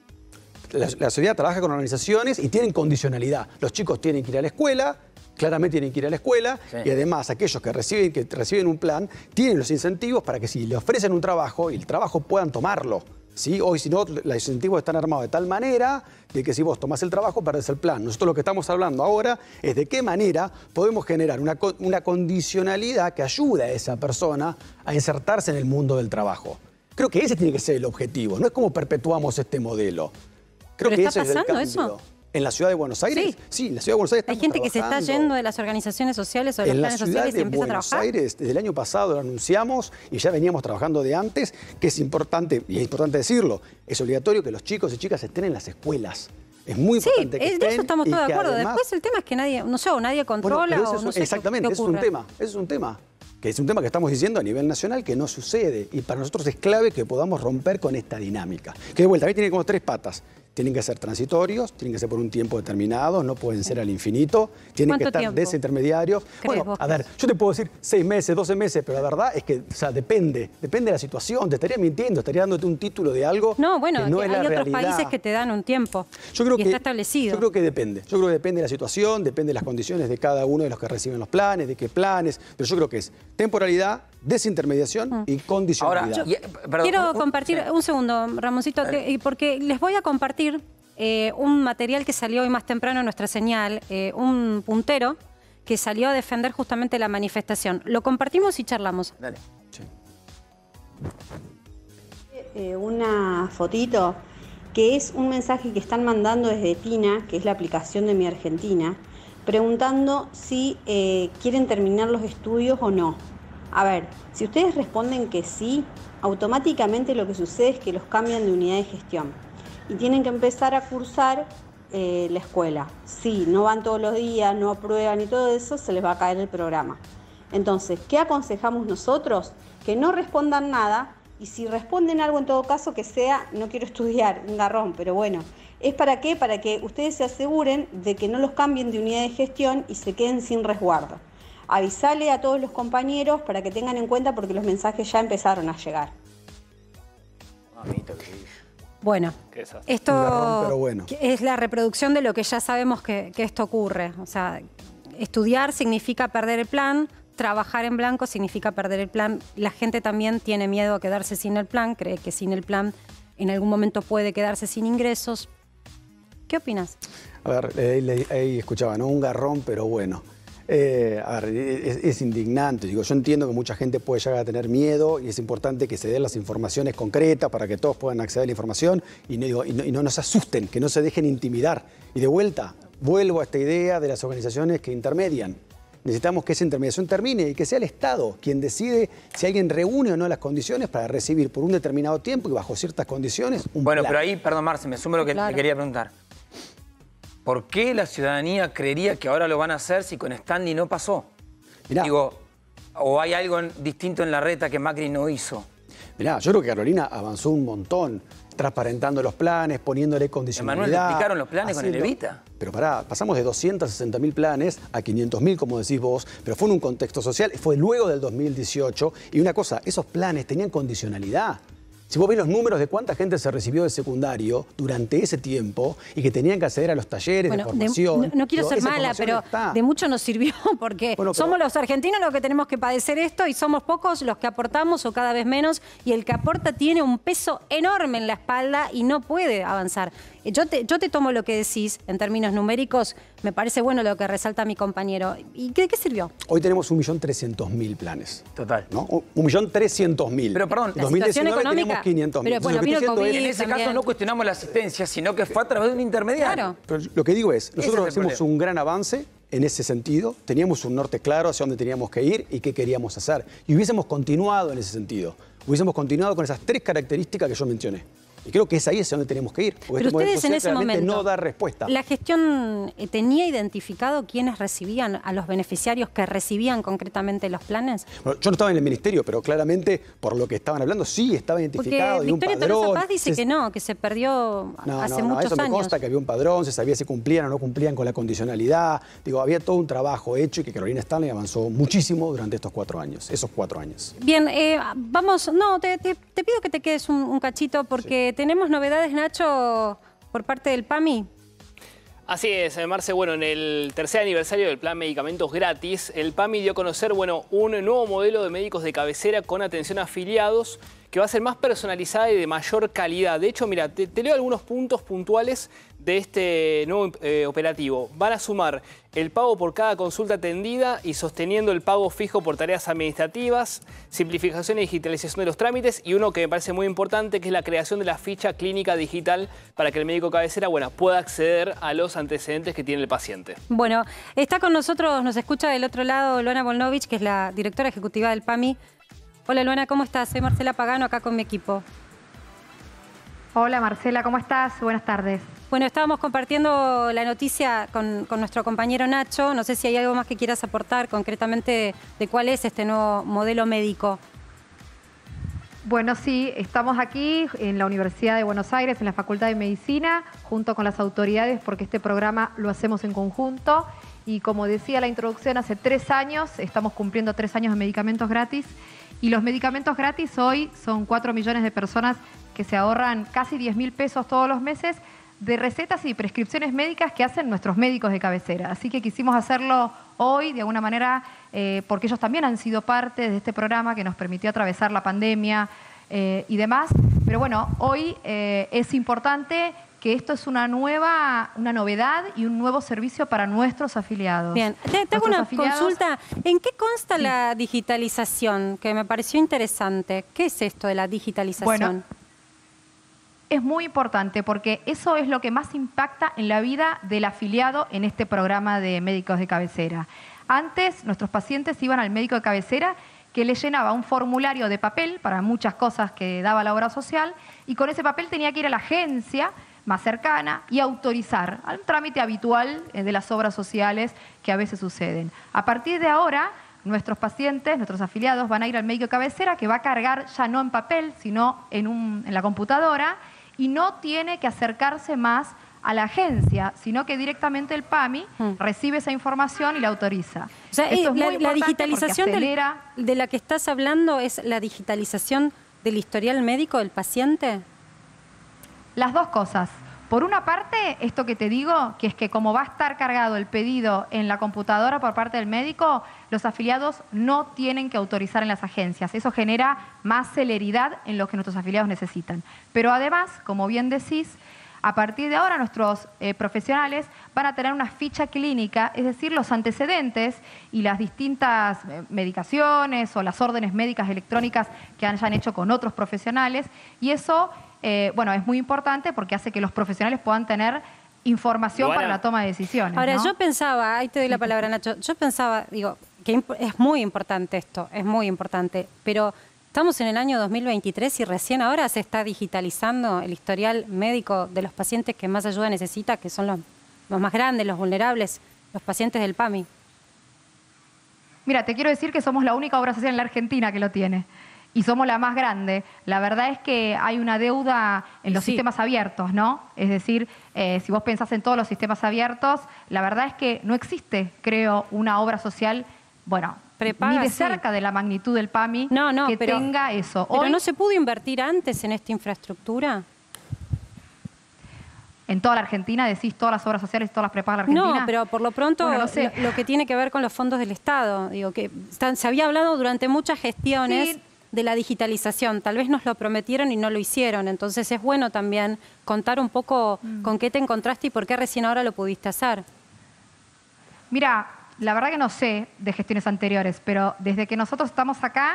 La ciudad trabaja con organizaciones y tienen condicionalidad. Los chicos tienen que ir a la escuela, claramente tienen que ir a la escuela, sí, y además aquellos que reciben un plan tienen los incentivos para que si le ofrecen un trabajo, y el trabajo puedan tomarlo. ¿Sí? Hoy, si no, los incentivos están armados de tal manera de que si vos tomás el trabajo, perdés el plan. Nosotros lo que estamos hablando ahora es de qué manera podemos generar una condicionalidad que ayude a esa persona a insertarse en el mundo del trabajo. Creo que ese tiene que ser el objetivo, no es como perpetuamos este modelo. Creo que eso es el cambio. ¿En la ciudad de Buenos Aires? Sí, en la ciudad de Buenos Aires estamos trabajando. Hay gente que se está yendo de las organizaciones sociales o de los planes sociales y empieza a trabajar. En la ciudad de Buenos Aires, desde el año pasado lo anunciamos y ya veníamos trabajando de antes, que es importante, y es importante decirlo, es obligatorio que los chicos y chicas estén en las escuelas. Es muy importante que estén. Sí, de eso estamos todos de acuerdo. Además, después el tema es que nadie, no sé, o nadie controla o no sé. Exactamente, eso es un tema, que estamos diciendo a nivel nacional que no sucede y para nosotros es clave que podamos romper con esta dinámica. Que de vuelta, ahí tiene como 3 patas. Tienen que ser transitorios, tienen que ser por un tiempo determinado, no pueden ser al infinito, tienen que estar desintermediarios. Bueno, a ver, yo te puedo decir 6 meses, 12 meses, pero la verdad es que depende de la situación, te estaría mintiendo, estaría dándote un título de algo que no es la realidad. No, bueno, hay otros países que te dan un tiempo y está establecido. Yo creo que depende, de la situación, depende de las condiciones de cada uno de los que reciben los planes, de qué planes, pero yo creo que es temporalidad, desintermediación y condicionalidad. Ahora, quiero compartir, un segundo, Ramoncito, porque les voy a compartir un material que salió hoy más temprano en nuestra señal, un puntero que salió a defender justamente la manifestación. Lo compartimos y charlamos. Dale. Sí. Una fotito que es un mensaje que están mandando desde Tina, que es la aplicación de Mi Argentina, preguntando si quieren terminar los estudios o no. A ver, si ustedes responden que sí, automáticamente lo que sucede es que los cambian de unidad de gestión y tienen que empezar a cursar la escuela. Si no van todos los días, no aprueban y todo eso, se les va a caer el programa. Entonces, ¿qué aconsejamos nosotros? Que no respondan nada y si responden algo en todo caso que sea, no quiero estudiar, un garrón, pero bueno, ¿Es para qué? Para que ustedes se aseguren de que no los cambien de unidad de gestión y se queden sin resguardo. Avisale a todos los compañeros para que tengan en cuenta porque los mensajes ya empezaron a llegar. Bueno, esto es la reproducción de lo que ya sabemos que esto ocurre. O sea, estudiar significa perder el plan, trabajar en blanco significa perder el plan. La gente también tiene miedo a quedarse sin el plan, cree que sin el plan en algún momento puede quedarse sin ingresos. ¿Qué opinas? A ver, ahí escuchaba, ¿no? Un garrón, pero bueno. A ver, es indignante. Digo, yo entiendo que mucha gente puede llegar a tener miedo y es importante que se den las informaciones concretas para que todos puedan acceder a la información y no nos asusten, que no se dejen intimidar. Y de vuelta, vuelvo a esta idea de las organizaciones que intermedian. Necesitamos que esa intermediación termine y que sea el Estado quien decide si alguien reúne o no las condiciones para recibir por un determinado tiempo y bajo ciertas condiciones un plan. Pero ahí, perdón Marce, me sumo a lo que te quería preguntar. ¿Por qué la ciudadanía creería que ahora lo van a hacer si con Stanley no pasó? Mirá, digo, ¿o hay algo distinto en Larreta que Macri no hizo? Mirá, yo creo que Carolina avanzó un montón, transparentando los planes, poniéndole condicionalidad. Manuel, le explicaron los planes haciendo, con el Evita. Pero pará, pasamos de 260.000 planes a 500.000, como decís vos, pero fue en un contexto social, fue luego del 2018. Y una cosa, esos planes tenían condicionalidad. Si vos ves los números de cuánta gente se recibió de secundario durante ese tiempo y que tenían que acceder a los talleres de formación. No quiero ser mala, pero está. De mucho nos sirvió porque somos los argentinos los que tenemos que padecer esto y somos pocos los que aportamos o cada vez menos, y el que aporta tiene un peso enorme en la espalda y no puede avanzar. Yo te tomo lo que decís en términos numéricos, me parece bueno lo que resalta mi compañero. ¿Y qué sirvió? Hoy tenemos 1.300.000 planes. Total. ¿No? 1.300.000. Pero perdón, la situación económica... 500.000. Pero bueno, en ese caso no cuestionamos la asistencia, sino que fue a través de un intermediario. Claro. Pero lo que digo es, nosotros hicimos un gran avance en ese sentido, teníamos un norte claro hacia dónde teníamos que ir y qué queríamos hacer. Y hubiésemos continuado en ese sentido, hubiésemos continuado con esas tres características que yo mencioné. Y creo que es ahí hacia donde teníamos que ir. Porque pero ustedes en ese momento no da respuesta. ¿La gestión tenía identificado quiénes recibían, a los beneficiarios que recibían concretamente los planes? Bueno, yo no estaba en el ministerio, pero claramente por lo que estaban hablando sí estaba identificado. Porque Victoria Tolosa Paz dice que no, que se perdió hace muchos años. No, eso me consta, que había un padrón, se sabía si cumplían o no cumplían con la condicionalidad. Digo, había todo un trabajo hecho y que Carolina Stanley avanzó muchísimo durante estos 4 años, esos 4 años. Bien, vamos, te pido que te quedes un cachito porque... Sí. ¿Tenemos novedades, Nacho, por parte del PAMI? Así es, Marce. Bueno, en el tercer aniversario del Plan Medicamentos Gratis, el PAMI dio a conocer, bueno, un nuevo modelo de médicos de cabecera con atención a afiliados que va a ser más personalizada y de mayor calidad. De hecho, mira, te leo algunos puntos puntuales de este nuevo operativo. Van a sumar el pago por cada consulta atendida y sosteniendo el pago fijo por tareas administrativas, simplificación y digitalización de los trámites, y uno que me parece muy importante, que es la creación de la ficha clínica digital para que el médico cabecera, bueno, pueda acceder a los antecedentes que tiene el paciente. Bueno, está con nosotros, nos escucha del otro lado Luana Volnovich, que es la directora ejecutiva del PAMI. Hola Luana, ¿cómo estás? Soy Marcela Pagano, acá con mi equipo. Hola Marcela, ¿cómo estás? Buenas tardes. Bueno, estábamos compartiendo la noticia con nuestro compañero Nacho. No sé si hay algo más que quieras aportar concretamente de cuál es este nuevo modelo médico. Bueno, sí, estamos aquí en la Universidad de Buenos Aires, en la Facultad de Medicina, junto con las autoridades, porque este programa lo hacemos en conjunto. Y como decía la introducción, hace 3 años, estamos cumpliendo 3 años de medicamentos gratis. Y los medicamentos gratis hoy son 4 millones de personas que se ahorran casi 10.000 pesos todos los meses de recetas y prescripciones médicas que hacen nuestros médicos de cabecera. Así que quisimos hacerlo hoy, de alguna manera, porque ellos también han sido parte de este programa que nos permitió atravesar la pandemia y demás. Pero bueno, hoy es importante que esto es una novedad y un nuevo servicio para nuestros afiliados. Bien, tengo una consulta. ¿En qué consta la digitalización? Que me pareció interesante. ¿Qué es esto de la digitalización? Bueno, es muy importante porque eso es lo que más impacta en la vida del afiliado en este programa de médicos de cabecera. Antes, nuestros pacientes iban al médico de cabecera que le llenaba un formulario de papel para muchas cosas que daba la obra social y con ese papel tenía que ir a la agencia más cercana y autorizar al trámite habitual de las obras sociales que a veces suceden. A partir de ahora, nuestros pacientes, nuestros afiliados van a ir al médico cabecera que va a cargar ya no en papel, sino en la computadora y no tiene que acercarse más a la agencia, sino que directamente el PAMI recibe esa información y la autoriza. O sea, esto es muy importante, la digitalización de la que estás hablando es la digitalización del historial médico del paciente. Las dos cosas. Por una parte, esto que te digo, que es que como va a estar cargado el pedido en la computadora por parte del médico, los afiliados no tienen que autorizar en las agencias. Eso genera más celeridad en lo que nuestros afiliados necesitan. Pero además, como bien decís, a partir de ahora nuestros profesionales van a tener una ficha clínica, es decir, los antecedentes y las distintas medicaciones o las órdenes médicas electrónicas que hayan hecho con otros profesionales. Y eso, bueno, es muy importante porque hace que los profesionales puedan tener información para la toma de decisiones. Ahora, ¿no? Yo pensaba, ahí te doy la palabra, Nacho, yo pensaba, digo, que es muy importante esto, es muy importante, pero... Estamos en el año 2023 y recién ahora se está digitalizando el historial médico de los pacientes que más ayuda necesita, que son los más grandes, los vulnerables, los pacientes del PAMI. Mira, te quiero decir que somos la única obra social en la Argentina que lo tiene. Y somos la más grande. La verdad es que hay una deuda en los sistemas abiertos, ¿no? Es decir, si vos pensás en todos los sistemas abiertos, la verdad es que no existe, creo, una obra social, bueno... Prepaga, ni de cerca de la magnitud del PAMI que tenga eso. Hoy, ¿pero no se pudo invertir antes en esta infraestructura? ¿En toda la Argentina? ¿Decís todas las obras sociales, todas las prepagas de la Argentina? No, pero por lo pronto bueno, no sé. Lo que tiene que ver con los fondos del Estado. Digo que se había hablado durante muchas gestiones de la digitalización. Tal vez nos lo prometieron y no lo hicieron. Entonces es bueno también contar un poco con qué te encontraste y por qué recién ahora lo pudiste hacer. Mira... La verdad que no sé de gestiones anteriores, pero desde que nosotros estamos acá,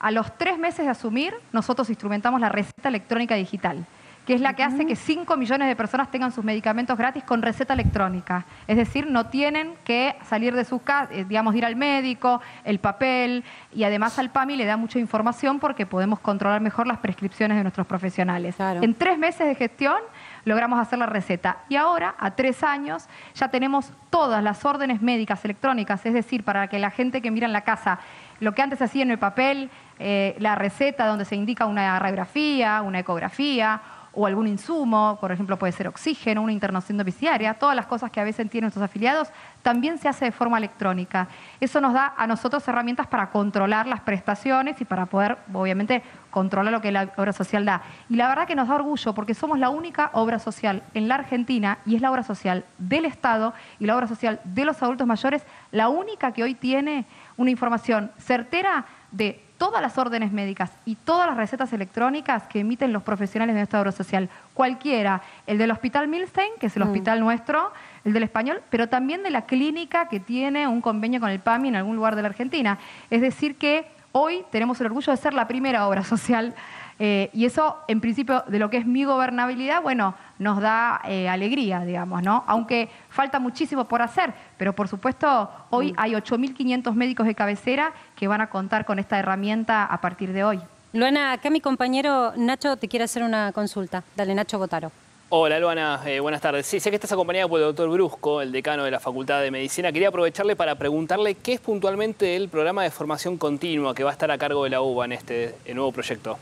a los 3 meses de asumir, nosotros instrumentamos la receta electrónica digital, que es la que hace que 5 millones de personas tengan sus medicamentos gratis con receta electrónica. Es decir, no tienen que salir de su casa, digamos, ir al médico, el papel, y además al PAMI le da mucha información porque podemos controlar mejor las prescripciones de nuestros profesionales. Claro. En 3 meses de gestión... logramos hacer la receta. Y ahora, a 3 años, ya tenemos todas las órdenes médicas electrónicas, es decir, para que la gente que mira en la casa, lo que antes hacía en el papel, la receta donde se indica una radiografía, una ecografía o algún insumo, por ejemplo, puede ser oxígeno, una internación domiciliaria, todas las cosas que a veces tienen nuestros afiliados, también se hace de forma electrónica. Eso nos da a nosotros herramientas para controlar las prestaciones y para poder, obviamente, controlar lo que la obra social da. Y la verdad que nos da orgullo porque somos la única obra social en la Argentina y es la obra social del Estado y la obra social de los adultos mayores, la única que hoy tiene una información certera de todas las órdenes médicas y todas las recetas electrónicas que emiten los profesionales de nuestra obra social. Cualquiera, el del Hospital Milstein, que es el hospital nuestro, el del Español, pero también de la clínica que tiene un convenio con el PAMI en algún lugar de la Argentina. Es decir que hoy tenemos el orgullo de ser la primera obra social y eso, en principio, de lo que es mi gobernabilidad, bueno, nos da alegría, digamos, ¿no? Aunque falta muchísimo por hacer, pero por supuesto hoy hay 8.500 médicos de cabecera que van a contar con esta herramienta a partir de hoy. Luana, acá mi compañero Nacho te quiere hacer una consulta. Dale, Nacho Botaro. Hola, Luana. Buenas tardes. Sí, sé que estás acompañada por el doctor Brusco, el decano de la Facultad de Medicina. Quería aprovecharle para preguntarle qué es puntualmente el programa de formación continua que va a estar a cargo de la UBA en este nuevo proyecto.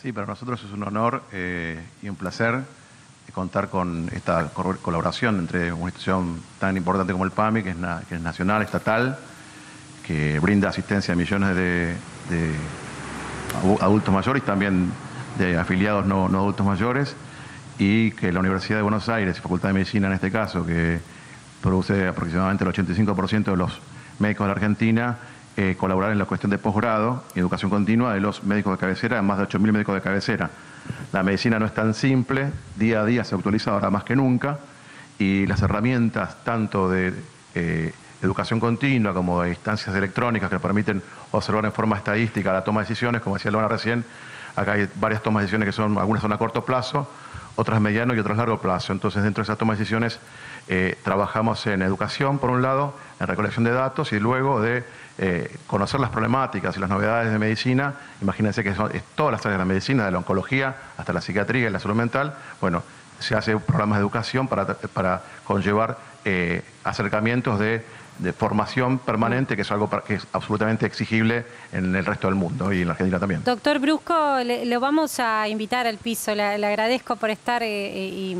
Sí, para nosotros es un honor y un placer contar con esta colaboración entre una institución tan importante como el PAMI, que es nacional, estatal, que brinda asistencia a millones de adultos mayores, también de afiliados no adultos mayores, y que la Universidad de Buenos Aires, Facultad de Medicina en este caso, que produce aproximadamente el 85% de los médicos de la Argentina, colaborar en la cuestión de posgrado y educación continua de los médicos de cabecera, más de 8.000 médicos de cabecera. La medicina no es tan simple, día a día se actualiza ahora más que nunca y las herramientas tanto de educación continua como de instancias electrónicas que permiten observar en forma estadística la toma de decisiones, como decía Luana recién, acá hay varias tomas de decisiones que son, algunas son a corto plazo, otras a mediano y otras a largo plazo. Entonces dentro de esas tomas de decisiones trabajamos en educación por un lado, en recolección de datos y luego de conocer las problemáticas y las novedades de medicina. Imagínense que son todas las áreas de la medicina, de la oncología hasta la psiquiatría y la salud mental. Bueno, se hace programas de educación para conllevar acercamientos de de formación permanente, que es algo que es absolutamente exigible en el resto del mundo y en la Argentina también. Doctor Brusco, lo vamos a invitar al piso, le agradezco por estar y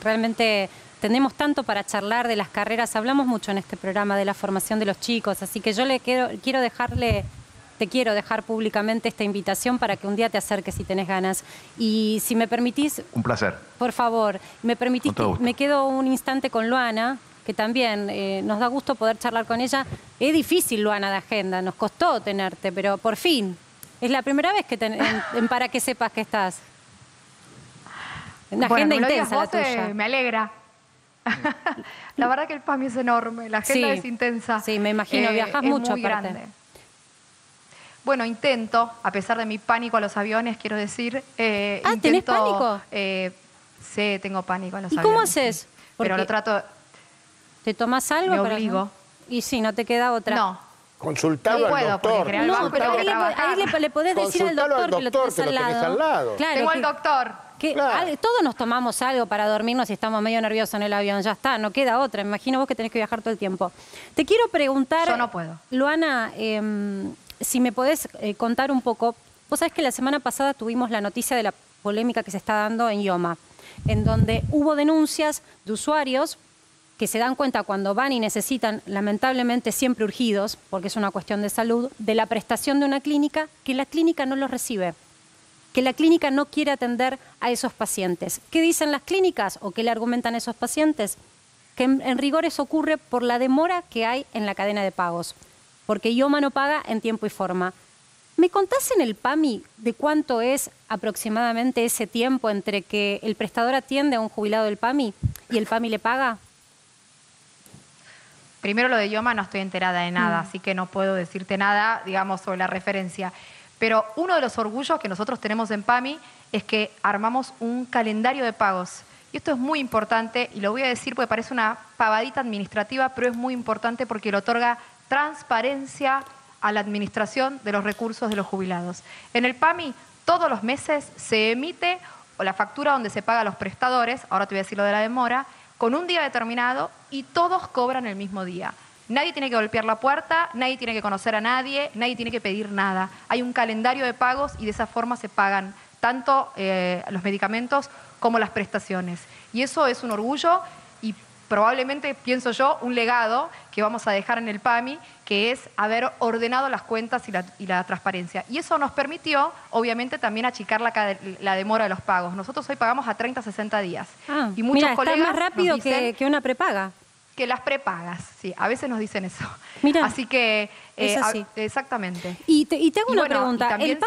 realmente tenemos tanto para charlar de las carreras, hablamos mucho en este programa de la formación de los chicos, así que yo le quiero dejar públicamente esta invitación para que un día te acerques si tenés ganas. Y si me permitís... Un placer. Por favor, me permitís, me quedo un instante con Luana, que también nos da gusto poder charlar con ella. Es difícil, Luana, de agenda, nos costó tenerte, pero por fin. Es la primera vez que para que sepas que estás. Una agenda intensa la tuya. Me alegra. La verdad que el PAMI es enorme, la agenda es intensa. Sí, me imagino, viajas mucho aparte. Grande. Bueno, intento, a pesar de mi pánico a los aviones, quiero decir... ¿Tenés pánico? Sí, tengo pánico a los aviones. ¿Y cómo haces? Pero lo trato... ¿Te tomás algo? Me obligo. Para... Y sí, no te queda otra. No. Consultalo al doctor. No, pero ahí le podés decir al doctor que lo tenés al lado. Claro, tengo al doctor. Claro. Todos nos tomamos algo para dormirnos y estamos medio nerviosos en el avión. Ya está, no queda otra. Me imagino vos que tenés que viajar todo el tiempo. Te quiero preguntar... Yo no puedo. Luana... si me podés contar un poco, vos sabés que la semana pasada tuvimos la noticia de la polémica que se está dando en IOMA, en donde hubo denuncias de usuarios que se dan cuenta cuando van y necesitan, lamentablemente siempre urgidos, porque es una cuestión de salud, de la prestación de una clínica, que la clínica no los recibe, que la clínica no quiere atender a esos pacientes. ¿Qué dicen las clínicas o qué le argumentan a esos pacientes? Que en rigor eso ocurre por la demora que hay en la cadena de pagos, porque IOMA no paga en tiempo y forma. ¿Me contás en el PAMI de cuánto es aproximadamente ese tiempo entre que el prestador atiende a un jubilado del PAMI y el PAMI le paga? Primero, lo de IOMA no estoy enterada de nada, así que no puedo decirte nada, digamos, sobre la referencia. Pero uno de los orgullos que nosotros tenemos en PAMI es que armamos un calendario de pagos. Y esto es muy importante, y lo voy a decir porque parece una pavadita administrativa, pero es muy importante porque lo otorga transparencia a la administración de los recursos de los jubilados. En el PAMI, todos los meses se emite la factura donde se paga a los prestadores, ahora te voy a decir lo de la demora, con un día determinado y todos cobran el mismo día. Nadie tiene que golpear la puerta, nadie tiene que conocer a nadie, nadie tiene que pedir nada. Hay un calendario de pagos y de esa forma se pagan tanto los medicamentos como las prestaciones. Y eso es un orgullo y probablemente, pienso yo, un legado que vamos a dejar en el PAMI, que es haber ordenado las cuentas y la transparencia. Y eso nos permitió, obviamente, también achicar la demora de los pagos. Nosotros hoy pagamos a 30, 60 días. Ah, y muchos colegas está más rápido nos dicen que una prepaga. Que las prepagas, sí. A veces nos dicen eso. Mirá, así que... exactamente. Y te hago una pregunta. También,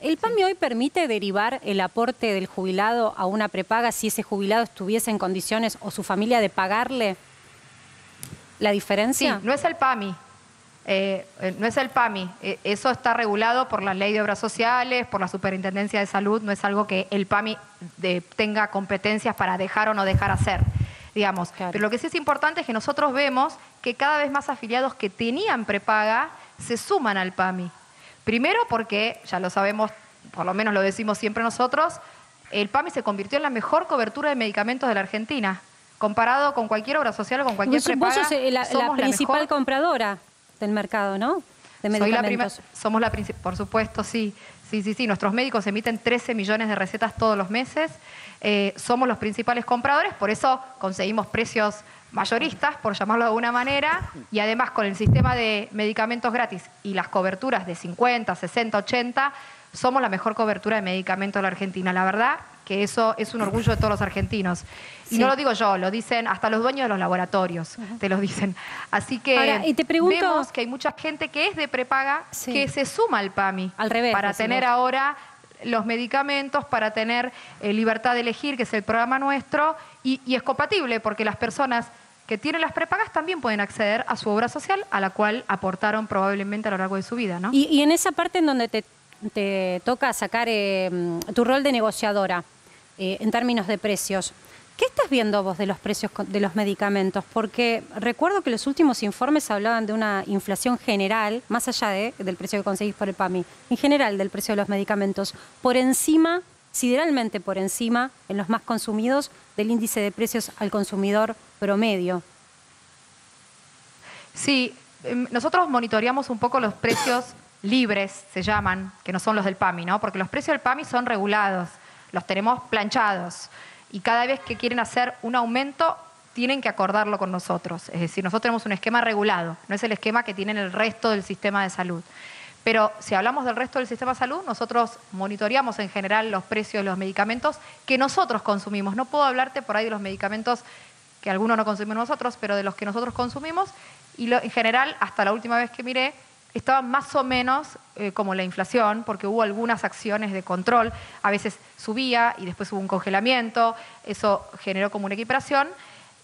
¿El PAMI hoy permite derivar el aporte del jubilado a una prepaga si ese jubilado estuviese en condiciones o su familia de pagarle la diferencia? Sí, no es el PAMI. Eso está regulado por la Ley de Obras Sociales, por la Superintendencia de Salud. No es algo que el PAMI tenga competencias para dejar o no dejar hacer, digamos. Claro. Pero lo que sí es importante es que nosotros vemos que cada vez más afiliados que tenían prepaga se suman al PAMI. Primero porque, ya lo sabemos, por lo menos lo decimos siempre nosotros, el PAMI se convirtió en la mejor cobertura de medicamentos de la Argentina. Comparado con cualquier obra social o con cualquier prepaga, vos sos la principal compradora del mercado, ¿no? De medicamentos. Somos la principal, por supuesto, sí. Sí. Nuestros médicos emiten 13 millones de recetas todos los meses. Somos los principales compradores, por eso conseguimos precios mayoristas, por llamarlo de alguna manera, y además con el sistema de medicamentos gratis y las coberturas de 50, 60, 80, somos la mejor cobertura de medicamentos de la Argentina. La verdad que eso es un orgullo de todos los argentinos. Y no lo digo yo, lo dicen hasta los dueños de los laboratorios, te los dicen. Así que ahora, y te pregunto, vemos que hay mucha gente que es de prepaga que se suma al PAMI para tener ahora los medicamentos, para tener libertad de elegir, que es el programa nuestro, y es compatible porque las personas que tienen las prepagas también pueden acceder a su obra social a la cual aportaron probablemente a lo largo de su vida, ¿no? Y en esa parte en donde te toca sacar tu rol de negociadora en términos de precios, ¿qué estás viendo vos de los precios de los medicamentos? Porque recuerdo que los últimos informes hablaban de una inflación general, más allá del precio que conseguís por el PAMI, en general del precio de los medicamentos, por encima, sideralmente por encima, en los más consumidos, del índice de precios al consumidor promedio. Sí, nosotros monitoreamos un poco los precios libres, se llaman, que no son los del PAMI, ¿no? Porque los precios del PAMI son regulados, los tenemos planchados, y cada vez que quieren hacer un aumento tienen que acordarlo con nosotros. Es decir, nosotros tenemos un esquema regulado, no es el esquema que tienen el resto del sistema de salud. Pero si hablamos del resto del sistema de salud, nosotros monitoreamos en general los precios de los medicamentos que nosotros consumimos. No puedo hablarte por ahí de los medicamentos que algunos no consumimos nosotros, pero de los que nosotros consumimos, y en general, hasta la última vez que miré, estaban más o menos como la inflación, porque hubo algunas acciones de control. A veces subía y después hubo un congelamiento, eso generó como una equiparación,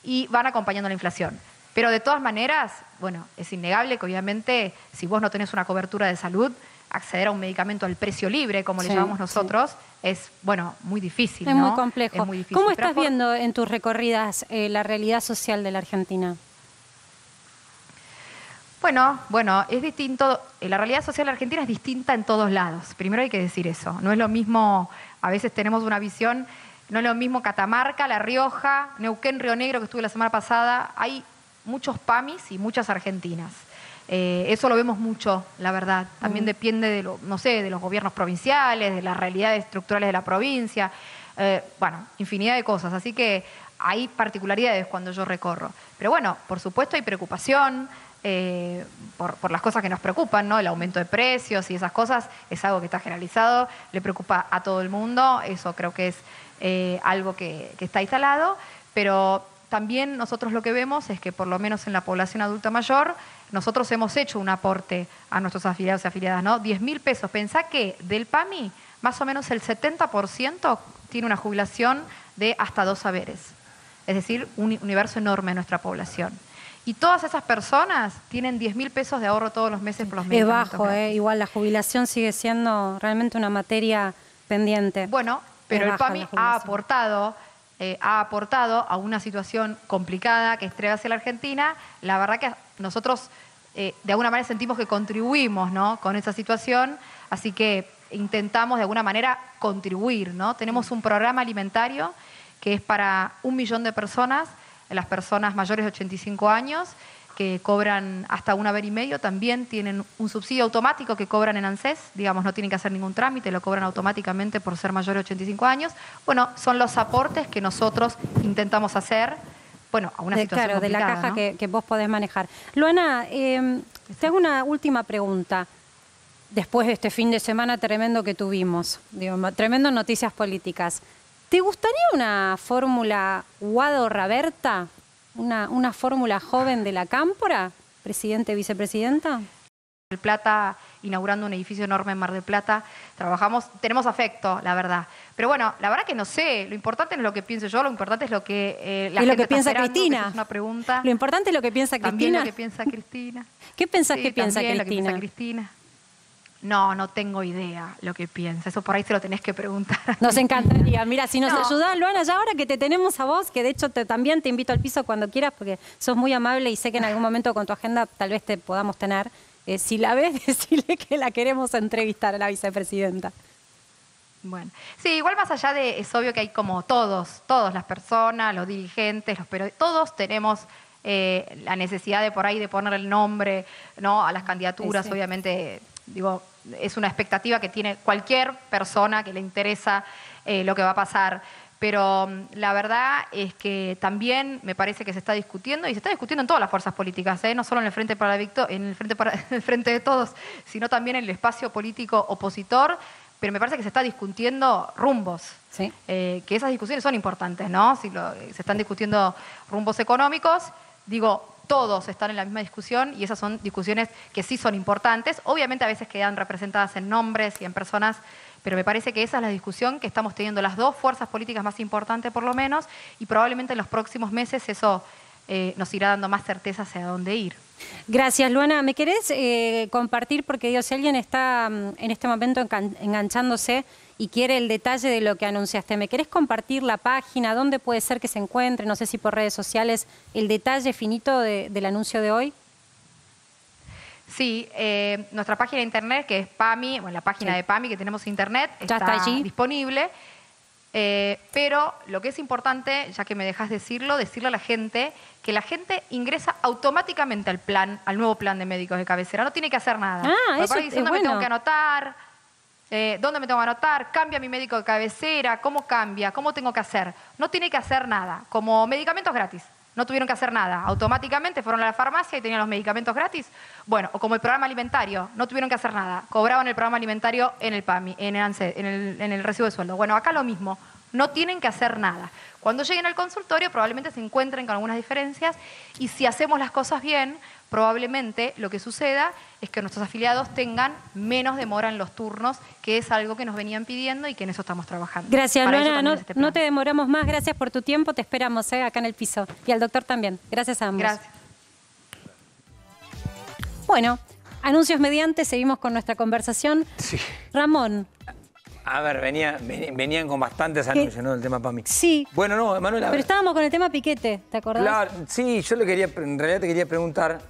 y van acompañando la inflación. Pero de todas maneras, bueno, es innegable que obviamente si vos no tenés una cobertura de salud, acceder a un medicamento al precio libre, como le llamamos nosotros, es, bueno, muy difícil. Es, ¿no?, muy complejo. Es muy difícil. ¿Cómo estás viendo en tus recorridas la realidad social de la Argentina? Bueno, es distinto. La realidad social argentina es distinta en todos lados. Primero hay que decir eso. No es lo mismo, a veces tenemos una visión, no es lo mismo Catamarca, La Rioja, Neuquén, Río Negro, que estuve la semana pasada. Hay muchos PAMIs y muchas argentinas. Eso lo vemos mucho, la verdad. También depende de, no sé, de los gobiernos provinciales, de las realidades estructurales de la provincia. Bueno, infinidad de cosas. Así que hay particularidades cuando yo recorro. Pero bueno, por supuesto hay preocupación, por las cosas que nos preocupan, ¿no? El aumento de precios y esas cosas es algo que está generalizado, le preocupa a todo el mundo, eso creo que es algo que está instalado, pero también nosotros lo que vemos es que por lo menos en la población adulta mayor, nosotros hemos hecho un aporte a nuestros afiliados y afiliadas, ¿no? 10.000 pesos, pensá que del PAMI más o menos el 70% tiene una jubilación de hasta 2 haberes, es decir, un universo enorme en nuestra población. Y todas esas personas tienen 10.000 pesos de ahorro todos los meses por los medicamentos. Es bajo, igual la jubilación sigue siendo realmente una materia pendiente. Bueno, pero el PAMI ha aportado a una situación complicada que estrella hacia la Argentina. La verdad que nosotros de alguna manera sentimos que contribuimos, ¿no?, con esa situación, así que intentamos de alguna manera contribuir, ¿no? Tenemos un programa alimentario que es para 1 millón de personas. Las personas mayores de 85 años que cobran hasta 1 haber y medio también tienen un subsidio automático que cobran en ANSES, digamos, no tienen que hacer ningún trámite, lo cobran automáticamente por ser mayores de 85 años. Bueno, son los aportes que nosotros intentamos hacer, bueno, a una situación claro, complicada, de la caja, ¿no?, que vos podés manejar. Luana, te hago una última pregunta. Después de este fin de semana tremendo que tuvimos, tremendo noticias políticas, ¿te gustaría una fórmula Guado-Raberta? ¿Una fórmula joven de la Cámpora? ¿Presidente, vicepresidenta? El Plata, inaugurando un edificio enorme en Mar del Plata, trabajamos, tenemos afecto, la verdad. Pero bueno, la verdad que no sé, lo importante no es lo que pienso yo, lo importante es lo que la gente piensa Cristina. Es una pregunta. Lo importante es lo que piensa Cristina. También lo que piensa Cristina. ¿Qué pensás que piensa Cristina? Lo que piensa Cristina. No, no tengo idea lo que piensa. Eso por ahí se lo tenés que preguntar. Nos encantaría. Mira, si nos ayudás, Luana, ya ahora que te tenemos a vos, que de hecho también te invito al piso cuando quieras, porque sos muy amable y sé que en algún momento con tu agenda tal vez te podamos tener. Si la ves, decirle que la queremos entrevistar a la vicepresidenta. Bueno, sí, igual más allá de... Es obvio que hay como todos las personas, los dirigentes, los periodistas, todos tenemos... la necesidad de por ahí de poner el nombre, ¿no?, a las candidaturas, sí. Obviamente, digo, es una expectativa que tiene cualquier persona que le interesa lo que va a pasar. Pero la verdad es que también me parece que se está discutiendo, y se está discutiendo en todas las fuerzas políticas, no solo en el Frente para la Victoria, en el Frente de Todos, sino también en el espacio político opositor, pero me parece que se está discutiendo rumbos. ¿Sí? Que esas discusiones son importantes, ¿no? Si se están discutiendo rumbos económicos, digo, todos están en la misma discusión y esas son discusiones que sí son importantes. Obviamente a veces quedan representadas en nombres y en personas, pero me parece que esa es la discusión que estamos teniendo las dos fuerzas políticas más importantes, por lo menos, y probablemente en los próximos meses eso nos irá dando más certeza hacia dónde ir. Gracias, Luana. ¿Me querés compartir? Porque digo, si alguien está en este momento enganchándose y quiere el detalle de lo que anunciaste, ¿me querés compartir la página? ¿Dónde puede ser que se encuentre? No sé si por redes sociales, el detalle finito del anuncio de hoy. Sí, nuestra página de internet, que es PAMI, bueno, la página de PAMI que tenemos en internet, está allí disponible. Pero lo que es importante, ya que me dejas decirle a la gente, que la gente ingresa automáticamente al plan, al nuevo plan de médicos de cabecera. No tiene que hacer nada. Ah, eso es bueno. Me tengo que anotar, dónde me tengo que anotar, cambia mi médico de cabecera, cómo cambia, cómo tengo que hacer. No tiene que hacer nada, como medicamentos gratis. No tuvieron que hacer nada. Automáticamente fueron a la farmacia y tenían los medicamentos gratis. Bueno, o como el programa alimentario. No tuvieron que hacer nada. Cobraban el programa alimentario en el PAMI, en el recibo de sueldo. Bueno, acá lo mismo. No tienen que hacer nada. Cuando lleguen al consultorio probablemente se encuentren con algunas diferencias y si hacemos las cosas bien, probablemente lo que suceda es que nuestros afiliados tengan menos demora en los turnos, que es algo que nos venían pidiendo y que en eso estamos trabajando. Gracias, Luana. No te demoramos más. Gracias por tu tiempo. Te esperamos acá en el piso. Y al doctor también. Gracias a ambos. Gracias. Bueno, anuncios mediante. Seguimos con nuestra conversación. Sí. Ramón. A ver, venían con bastantes anuncios, ¿no? El tema PAMI. Sí. Bueno, no, Manuel. Pero estábamos con el tema Piquete, ¿te acordás? Claro, sí, yo en realidad te quería preguntar,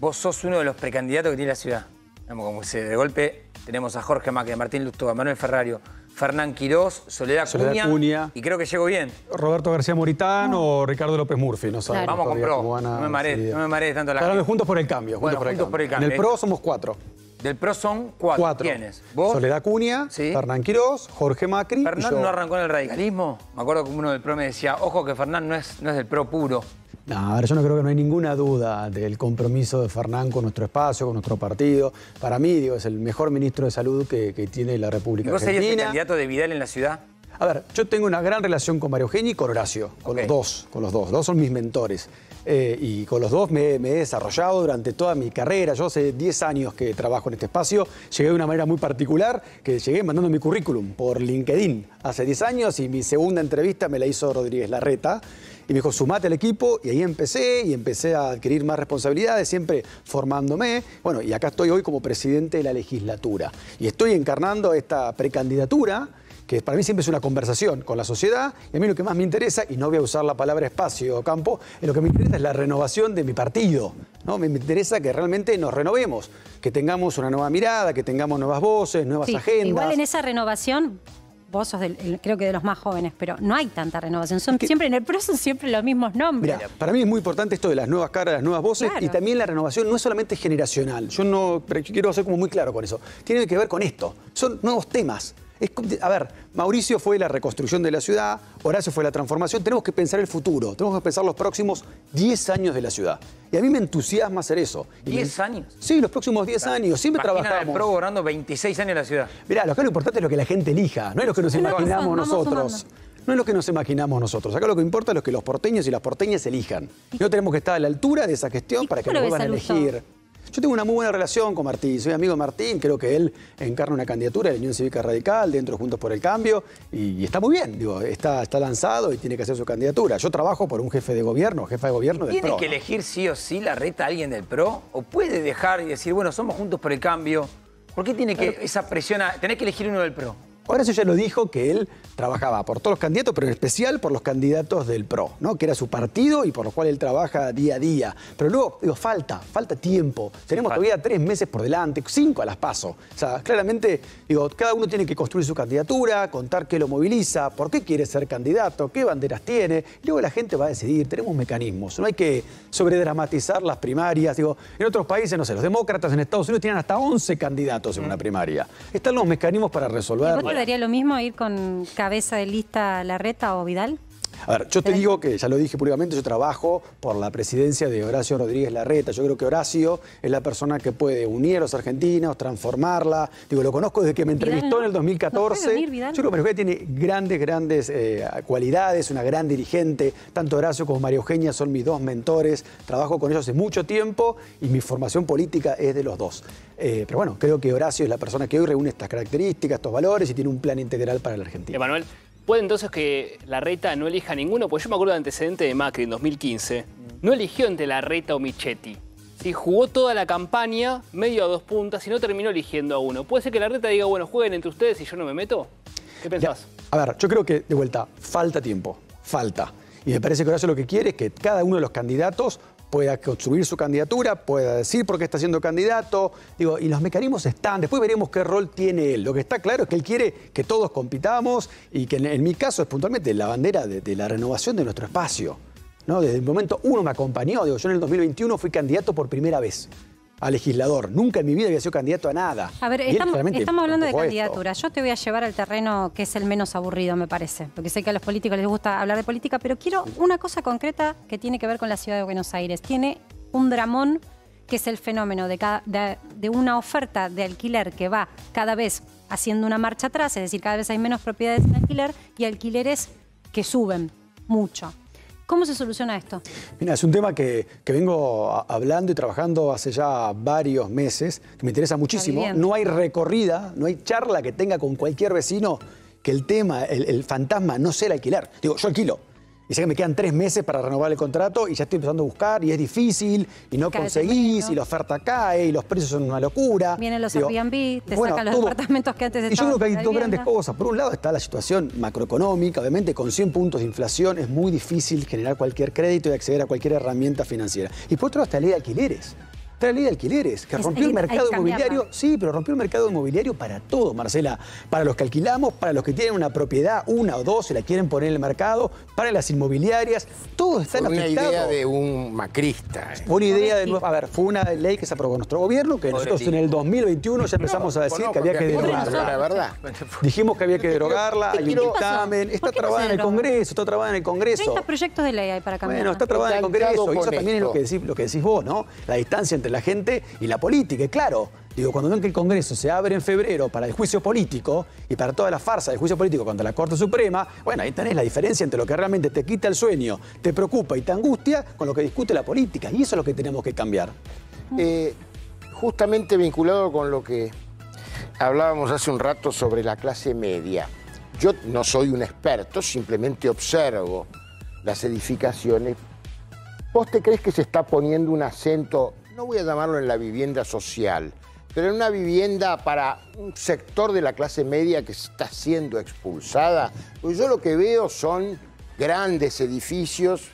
vos sos uno de los precandidatos que tiene la ciudad. Como que de golpe tenemos a Jorge Macri, a Martín Lustó, a Manuel Ferrario, Fernán Quirós, Soledad Cuña. Y creo que llegó bien. Roberto García Moritán o Ricardo López Murphy, no sabemos. Vamos con PRO. No me marees tanto la gente. Claro, Juntos por el Cambio. Juntos por el Cambio. En el PRO somos 4. Del PRO son 4. ¿Quiénes? ¿Vos? Soledad Cuña, sí. Fernán Quirós, Jorge Macri. ¿Fernán no arrancó en el radicalismo? Me acuerdo que uno del PRO me decía, ojo que Fernán no es del PRO puro. No, ahora yo no creo que no hay ninguna duda del compromiso de Fernán con nuestro espacio, con nuestro partido. Para mí, digo, es el mejor ministro de salud que tiene la República Argentina. ¿Vos serías el candidato de Vidal en la ciudad? A ver, yo tengo una gran relación con María Eugenia y con Horacio, con los dos son mis mentores. Y con los dos me he desarrollado durante toda mi carrera. Yo hace 10 años que trabajo en este espacio. Llegué de una manera muy particular, que llegué mandando mi currículum por LinkedIn hace 10 años y mi segunda entrevista me la hizo Rodríguez Larreta. Y me dijo, sumate al equipo, y ahí empecé a adquirir más responsabilidades, siempre formándome. Bueno, y acá estoy hoy como presidente de la legislatura. Y estoy encarnando esta precandidatura, que para mí siempre es una conversación con la sociedad, y a mí lo que más me interesa, y no voy a usar la palabra espacio o campo, lo que me interesa es la renovación de mi partido, ¿no? Me interesa que realmente nos renovemos, que tengamos una nueva mirada, que tengamos nuevas voces, nuevas agendas. Igual en esa renovación, vos sos creo que de los más jóvenes, pero no hay tanta renovación, siempre en el PRO son siempre los mismos nombres. Mirá, para mí es muy importante esto de las nuevas caras, las nuevas voces, claro. Y también la renovación no es solamente generacional, pero quiero ser como muy claro con eso, tiene que ver con esto, son nuevos temas. A ver, Mauricio fue la reconstrucción de la ciudad, Horacio fue la transformación. Tenemos que pensar el futuro, tenemos que pensar los próximos 10 años de la ciudad. Y a mí me entusiasma hacer eso. ¿10 años? Sí, los próximos 10 años. Siempre trabajamos. El PRO gobernando 26 años de la ciudad. Mirá, lo importante es lo que la gente elija, no es lo que nos imaginamos nosotros. No es lo que nos imaginamos nosotros. Acá lo que importa es lo que los porteños y las porteñas elijan. No tenemos que estar a la altura de esa gestión para que nos vuelvan a elegir. Yo tengo una muy buena relación con Martín, soy amigo de Martín, creo que él encarna una candidatura de la Unión Cívica Radical, dentro de Juntos por el Cambio, y está muy bien, digo, está lanzado y tiene que hacer su candidatura. Yo trabajo por un jefa de gobierno del PRO. ¿Tiene que elegir sí o sí Larreta a alguien del PRO? ¿O puede dejar y decir, bueno, somos Juntos por el Cambio? ¿Por qué tiene que esa presión tenés que elegir uno del PRO? Horacio ya lo dijo que él trabajaba por todos los candidatos, pero en especial por los candidatos del PRO, ¿no? Que era su partido y por los cuales él trabaja día a día. Pero luego, digo, falta tiempo. Tenemos todavía 3 meses por delante, 5 a las PASO. O sea, claramente, digo, cada uno tiene que construir su candidatura, contar qué lo moviliza, por qué quiere ser candidato, qué banderas tiene. Y luego la gente va a decidir, tenemos mecanismos. No hay que sobredramatizar las primarias. Digo, en otros países, no sé, los demócratas en Estados Unidos tienen hasta 11 candidatos en una primaria. Están los mecanismos para resolverlo. ¿Daría lo mismo ir con cabeza de lista Larreta o Vidal? A ver, yo te digo que, ya lo dije públicamente, yo trabajo por la presidencia de Horacio Rodríguez Larreta. Yo creo que Horacio es la persona que puede unir a los argentinos, transformarla. Digo, lo conozco desde que me entrevistó en el 2014. Yo creo que María Eugenia tiene grandes cualidades, una gran dirigente. Tanto Horacio como María Eugenia son mis dos mentores. Trabajo con ellos hace mucho tiempo y mi formación política es de los dos. Pero bueno, creo que Horacio es la persona que hoy reúne estas características, estos valores y tiene un plan integral para la Argentina. Emanuel. ¿Puede entonces que Larreta no elija ninguno? Porque yo me acuerdo del antecedente de Macri en 2015. No eligió entre Larreta o Michetti. Sí, jugó toda la campaña, medio a dos puntas, y no terminó eligiendo a uno. ¿Puede ser que Larreta diga, bueno, jueguen entre ustedes y yo no me meto? ¿Qué pensás? Ya, a ver, yo creo que, de vuelta, falta tiempo. Falta. Y me parece que Horacio lo que quiere es que cada uno de los candidatos pueda construir su candidatura, pueda decir por qué está siendo candidato. Digo, y los mecanismos están, después veremos qué rol tiene él. Lo que está claro es que él quiere que todos compitamos y que en mi caso es puntualmente la bandera de la renovación de nuestro espacio, ¿no? Desde el momento uno me acompañó. Digo, yo en el 2021 fui candidato por primera vez a legislador. Nunca en mi vida había sido candidato a nada. A ver, estamos hablando de candidatura. Yo te voy a llevar al terreno que es el menos aburrido, me parece. Porque sé que a los políticos les gusta hablar de política, pero quiero una cosa concreta que tiene que ver con la ciudad de Buenos Aires. Tiene un dramón que es el fenómeno de una oferta de alquiler que va cada vez haciendo una marcha atrás, es decir, cada vez hay menos propiedades en alquiler y alquileres que suben mucho. ¿Cómo se soluciona esto? Mira, es un tema que vengo hablando y trabajando hace ya varios meses, que me interesa muchísimo. No hay recorrida, no hay charla que tenga con cualquier vecino que el tema, el fantasma, no sea el alquiler. Digo, yo alquilo. Y sé que me quedan 3 meses para renovar el contrato y ya estoy empezando a buscar y es difícil y no conseguís y la oferta cae y los precios son una locura. Vienen los Airbnb, te sacan los departamentos que antes estaban. Y yo creo que hay dos grandes cosas. Por un lado está la situación macroeconómica. Obviamente con 100 puntos de inflación es muy difícil generar cualquier crédito y acceder a cualquier herramienta financiera. Y por otro lado está la ley de alquileres. Está la ley de alquileres, que rompió el mercado inmobiliario. Sí, pero rompió el mercado inmobiliario para todo, Marcela. Para los que alquilamos, para los que tienen una propiedad, una o dos, se la quieren poner en el mercado, para las inmobiliarias, todos están afectados. Fue una idea de un macrista. Fue una idea de... A ver, fue una ley que se aprobó en nuestro gobierno, que nosotros en el 2021 ya empezamos a decir que había que derogarla. La verdad. Dijimos que había que derogarla, hay un dictamen. Está trabada en el Congreso, está trabada en el Congreso. 30 proyectos de ley hay para cambiar. Bueno, está trabada en el Congreso, y eso también es lo que decís vos, ¿no? La distancia entre la gente y la política, y claro, digo, cuando ven que el Congreso se abre en febrero para el juicio político y para toda la farsa del juicio político contra la Corte Suprema, bueno, ahí tenés la diferencia entre lo que realmente te quita el sueño, te preocupa y te angustia con lo que discute la política, y eso es lo que tenemos que cambiar. Justamente vinculado con lo que hablábamos hace un rato sobre la clase media, yo no soy un experto, simplemente observo las edificaciones. ¿Vos te crees que se está poniendo un acento, no voy a llamarlo en la vivienda social, pero en una vivienda para un sector de la clase media que está siendo expulsada? Pues yo lo que veo son grandes edificios.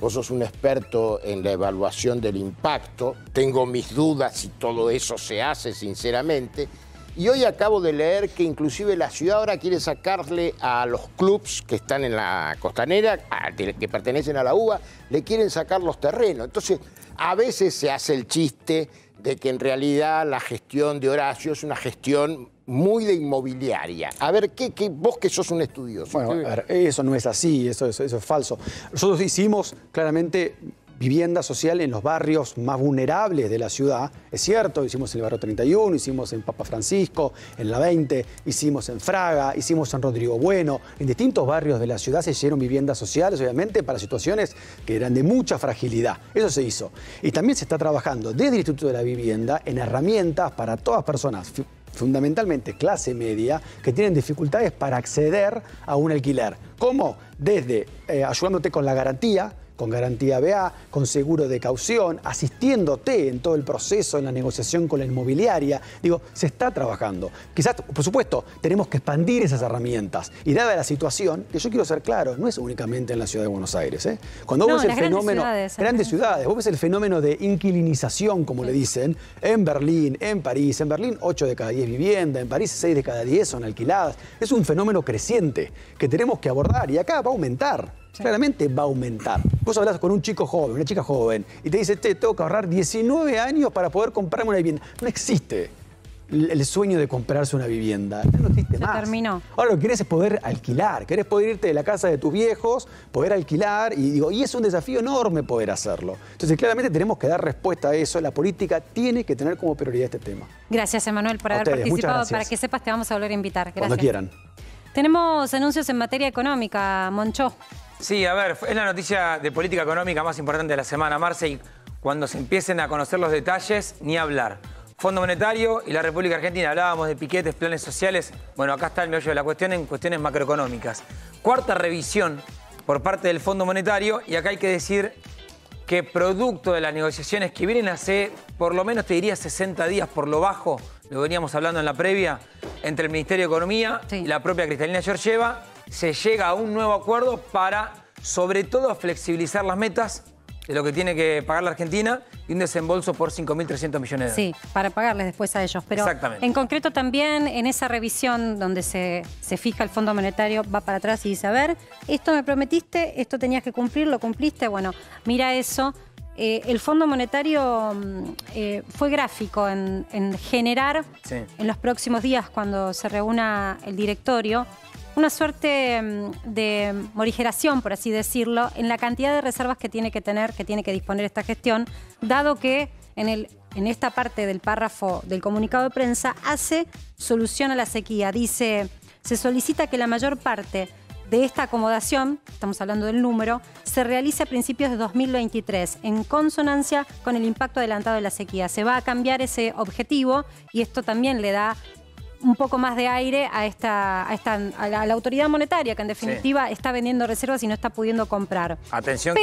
Vos sos un experto en la evaluación del impacto. Tengo mis dudas si todo eso se hace, sinceramente. Y hoy acabo de leer que inclusive la ciudad ahora quiere sacarle a los clubs que están en la costanera, que pertenecen a la UBA, le quieren sacar los terrenos. Entonces, a veces se hace el chiste de que en realidad la gestión de Horacio es una gestión muy de inmobiliaria. A ver, vos que sos un estudioso. Bueno, a ver, eso no es así, eso es falso. Nosotros hicimos claramente vivienda social en los barrios más vulnerables de la ciudad. Es cierto, hicimos en el barrio 31, hicimos en Papa Francisco, en la 20, hicimos en Fraga, hicimos en Rodrigo Bueno. En distintos barrios de la ciudad se hicieron viviendas sociales, obviamente, para situaciones que eran de mucha fragilidad. Eso se hizo. Y también se está trabajando desde el Instituto de la Vivienda en herramientas para todas las personas, fundamentalmente clase media, que tienen dificultades para acceder a un alquiler. ¿Cómo? Desde ayudándote con la garantía, con garantía BA, con seguro de caución, asistiéndote en todo el proceso, en la negociación con la inmobiliaria. Digo, se está trabajando. Quizás, por supuesto, tenemos que expandir esas herramientas. Y dada la situación, que yo quiero ser claro, no es únicamente en la ciudad de Buenos Aires, ¿eh? Cuando vos ves el fenómeno... grandes ciudades. Vos ves el fenómeno de inquilinización, como le dicen, en Berlín, en París. En Berlín, 8 de cada 10 viviendas. En París, 6 de cada 10 son alquiladas. Es un fenómeno creciente que tenemos que abordar. Y acá va a aumentar. Sí. Claramente va a aumentar. Vos hablás con un chico joven, una chica joven, y te dice, tengo que ahorrar 19 años para poder comprarme una vivienda. No existe el sueño de comprarse una vivienda. No existe más. Terminó. Ahora lo que querés es poder alquilar. Querés poder irte de la casa de tus viejos, poder alquilar, y digo, y es un desafío enorme poder hacerlo. Entonces, claramente tenemos que dar respuesta a eso. La política tiene que tener como prioridad este tema. Gracias, Emanuel, por haber participado. Para que sepas, te vamos a volver a invitar. Gracias. Cuando quieran. Tenemos anuncios en materia económica, Monchó. Sí, a ver, es la noticia de política económica más importante de la semana, Marce, y cuando se empiecen a conocer los detalles, ni hablar. Fondo Monetario y la República Argentina, hablábamos de piquetes, planes sociales. Bueno, acá está el meollo de la cuestión en cuestiones macroeconómicas. Cuarta revisión por parte del Fondo Monetario, y acá hay que decir que producto de las negociaciones que vienen hace, por lo menos te diría 60 días por lo bajo, lo veníamos hablando en la previa, entre el Ministerio de Economía y la propia Cristalina Georgieva, se llega a un nuevo acuerdo para, sobre todo, flexibilizar las metas de lo que tiene que pagar la Argentina y un desembolso por 5.300 millones de euros. Sí, para pagarles después a ellos. Pero exactamente. En concreto también en esa revisión donde se fija el Fondo Monetario, va para atrás y dice, a ver, esto me prometiste, esto tenías que cumplir, lo cumpliste, bueno, mira eso. El Fondo Monetario fue gráfico en generar en los próximos días, cuando se reúna el directorio, una suerte de morigeración, por así decirlo, en la cantidad de reservas que tiene que tener, que tiene que disponer esta gestión, dado que en esta parte del párrafo del comunicado de prensa hace solución a la sequía. Dice, se solicita que la mayor parte de esta acomodación, estamos hablando del número, se realiza a principios de 2023 en consonancia con el impacto adelantado de la sequía. Se va a cambiar ese objetivo y esto también le da un poco más de aire a la autoridad monetaria, que en definitiva está vendiendo reservas y no está pudiendo comprar. Atención,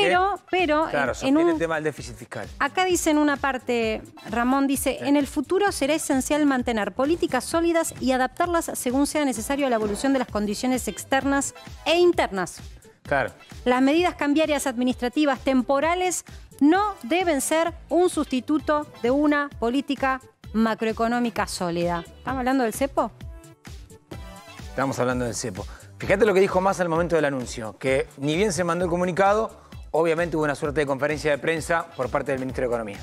pero claro, en el tema del déficit fiscal. Acá dice en una parte, Ramón dice, en el futuro será esencial mantener políticas sólidas y adaptarlas según sea necesario a la evolución de las condiciones externas e internas. Claro. Las medidas cambiarias administrativas temporales no deben ser un sustituto de una política macroeconómica sólida. ¿Estamos hablando del cepo? Estamos hablando del cepo. Fíjate lo que dijo Massa al momento del anuncio, que ni bien se mandó el comunicado, obviamente hubo una suerte de conferencia de prensa por parte del Ministro de Economía.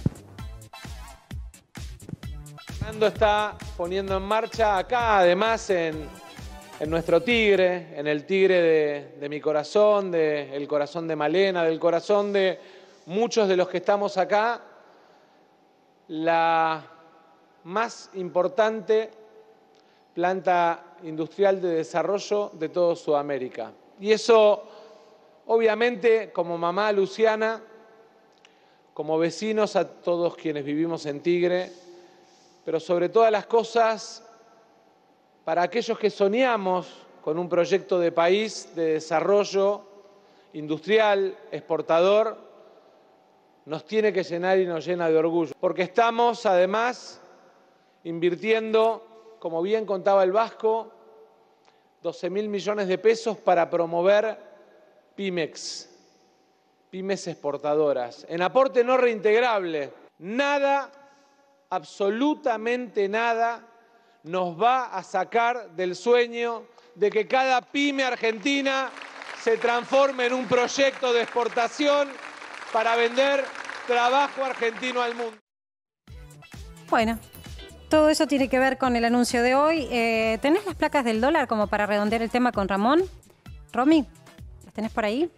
Fernando está poniendo en marcha acá, además, en nuestro Tigre, en el Tigre de mi corazón, del corazón de Malena, del corazón de muchos de los que estamos acá, la más importante planta industrial de desarrollo de toda Sudamérica. Y eso, obviamente, como mamá Luciana, como vecinos a todos quienes vivimos en Tigre, pero sobre todas las cosas, para aquellos que soñamos con un proyecto de país, de desarrollo industrial, exportador, nos tiene que llenar y nos llena de orgullo. Porque estamos, además, invirtiendo, como bien contaba el Vasco, 12.000 millones de pesos para promover pymes, pymes exportadoras, en aporte no reintegrable. Nada, absolutamente nada, nos va a sacar del sueño de que cada pyme argentina se transforme en un proyecto de exportación para vender trabajo argentino al mundo. Bueno. Todo eso tiene que ver con el anuncio de hoy. ¿Tenés las placas del dólar como para redondear el tema con Ramón? Romy, ¿las tenés por ahí?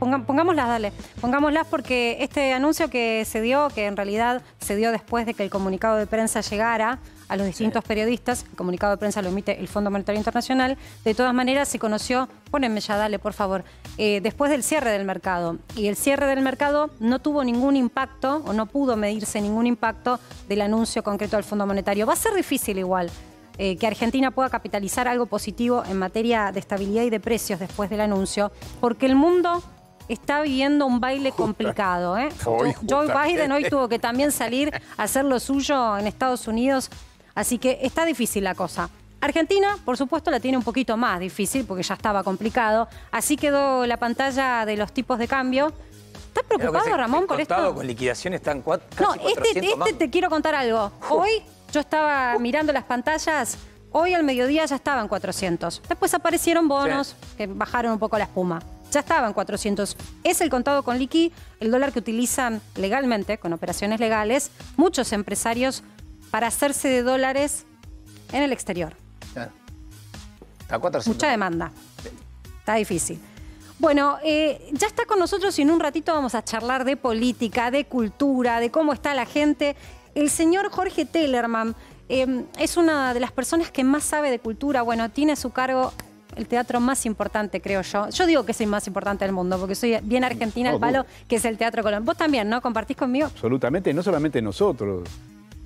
Pongámoslas, dale. Pongámoslas porque este anuncio que se dio, que en realidad se dio después de que el comunicado de prensa llegara a los distintos periodistas, el comunicado de prensa lo emite el Fondo Monetario Internacional, de todas maneras se conoció, ponenme ya, dale, por favor, después del cierre del mercado. Y el cierre del mercado no tuvo ningún impacto, o no pudo medirse ningún impacto del anuncio concreto del Fondo Monetario. Va a ser difícil igual que Argentina pueda capitalizar algo positivo en materia de estabilidad y de precios después del anuncio, porque el mundo está viviendo un baile complicado. Joe Biden hoy tuvo que también salir a hacer lo suyo en Estados Unidos, así que está difícil la cosa. Argentina, por supuesto, la tiene un poquito más difícil porque ya estaba complicado, así quedó la pantalla de los tipos de cambio. ¿Estás preocupado, Ramón, por esto? Con liquidación están casi 400 más. Te quiero contar algo. Hoy yo estaba mirando las pantallas, hoy al mediodía ya estaban 400. Después aparecieron bonos que bajaron un poco la espuma. Ya estaban 400. Es el contado con liqui, el dólar que utilizan legalmente, con operaciones legales, muchos empresarios para hacerse de dólares en el exterior. Claro. A 400. Mucha demanda. Está difícil. Bueno, ya está con nosotros y en un ratito vamos a charlar de política, de cultura, de cómo está la gente. El señor Jorge Telerman es una de las personas que más sabe de cultura. Bueno, tiene a su cargo el teatro más importante, creo yo. Yo digo que es el más importante del mundo, porque soy bien argentina al palo, que es el Teatro Colón. Vos también, ¿no? ¿Compartís conmigo? Absolutamente, no solamente nosotros.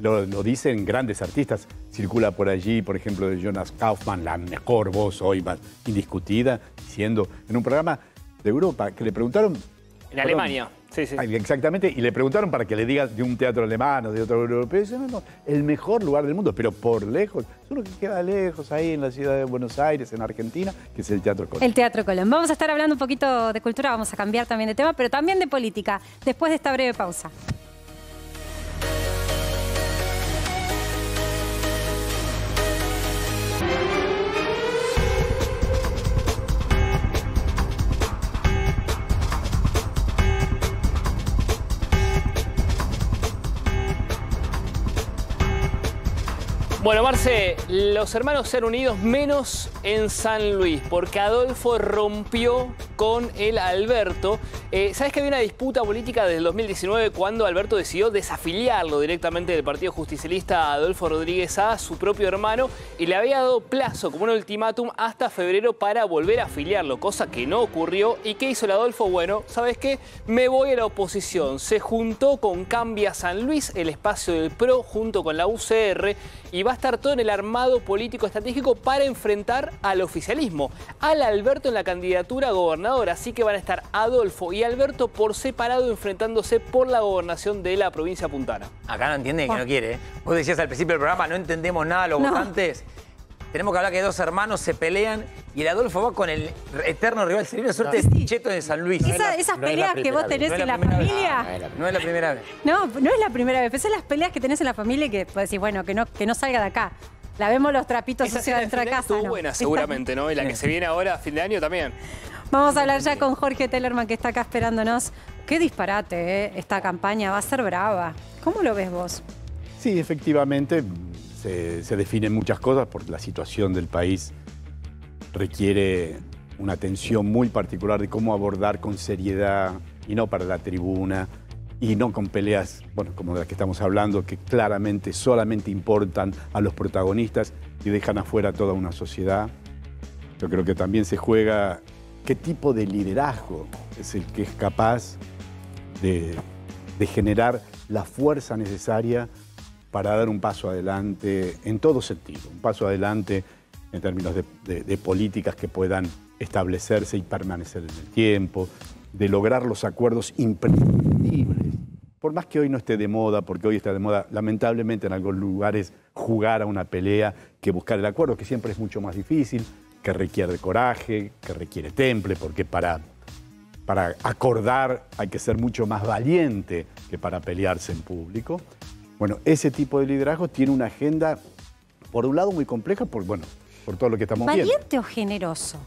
Lo dicen grandes artistas. Circula por allí, por ejemplo, de Jonas Kaufman, la mejor voz hoy, más indiscutida, diciendo en un programa de Europa, que le preguntaron En Alemania. Sí, sí. Exactamente, y le preguntaron para que le diga de un teatro alemán o de otro europeo. Y dice, no, no, el mejor lugar del mundo, pero por lejos. Es uno que queda lejos, ahí en la ciudad de Buenos Aires, en Argentina, que es el Teatro Colón. El Teatro Colón. Vamos a estar hablando un poquito de cultura, vamos a cambiar también de tema, pero también de política, después de esta breve pausa. Bueno, Marce, los hermanos se han unido menos en San Luis, porque Adolfo rompió con el Alberto. ¿Sabes que había una disputa política desde el 2019 cuando Alberto decidió desafiliarlo directamente del partido justicialista Adolfo Rodríguez a su propio hermano y le había dado plazo como un ultimátum hasta febrero para volver a afiliarlo, cosa que no ocurrió? ¿Y qué hizo el Adolfo? Bueno, ¿sabes qué? Me voy a la oposición. Se juntó con Cambia San Luis, el espacio del PRO, junto con la UCR, y va a estar todo en el armado político estratégico para enfrentar al oficialismo, al Alberto en la candidatura a gobernador. Así que van a estar Adolfo y Alberto por separado enfrentándose por la gobernación de la provincia puntana. Acá no entiende que no quiere. Vos decías al principio del programa, no entendemos nada los votantes. Tenemos que hablar que dos hermanos se pelean y el Adolfo va con el eterno rival. Se dio una suerte de cheto de San Luis. Esas peleas que vos tenés en la familia... No es la primera vez. No, no es la primera vez. Pero son las peleas que tenés en la familia y que podés decir, bueno, que no salga de acá. La vemos los trapitos sucios de nuestra casa. Estuvo buena, seguramente, ¿no? Y la que se viene ahora a fin de año también. Vamos a hablar ya con Jorge Telerman, que está acá esperándonos. Qué disparate, ¿eh? Esta campaña va a ser brava. ¿Cómo lo ves vos? Sí, efectivamente... Se definen muchas cosas porque la situación del país requiere una atención muy particular de cómo abordar con seriedad y no para la tribuna y no con peleas, bueno, como de las que estamos hablando, que claramente solamente importan a los protagonistas y dejan afuera toda una sociedad. Yo creo que también se juega qué tipo de liderazgo es el que es capaz de generar la fuerza necesaria para dar un paso adelante en todo sentido, un paso adelante en términos de políticas que puedan establecerse y permanecer en el tiempo, de lograr los acuerdos imprescindibles. Por más que hoy no esté de moda, porque hoy está de moda, lamentablemente en algunos lugares jugar a una pelea que buscar el acuerdo, que siempre es mucho más difícil, que requiere coraje, que requiere temple, porque para acordar hay que ser mucho más valiente que para pelearse en público. Bueno, ese tipo de liderazgo tiene una agenda, por un lado, muy compleja, por todo lo que estamos viendo. ¿Valiente o generoso?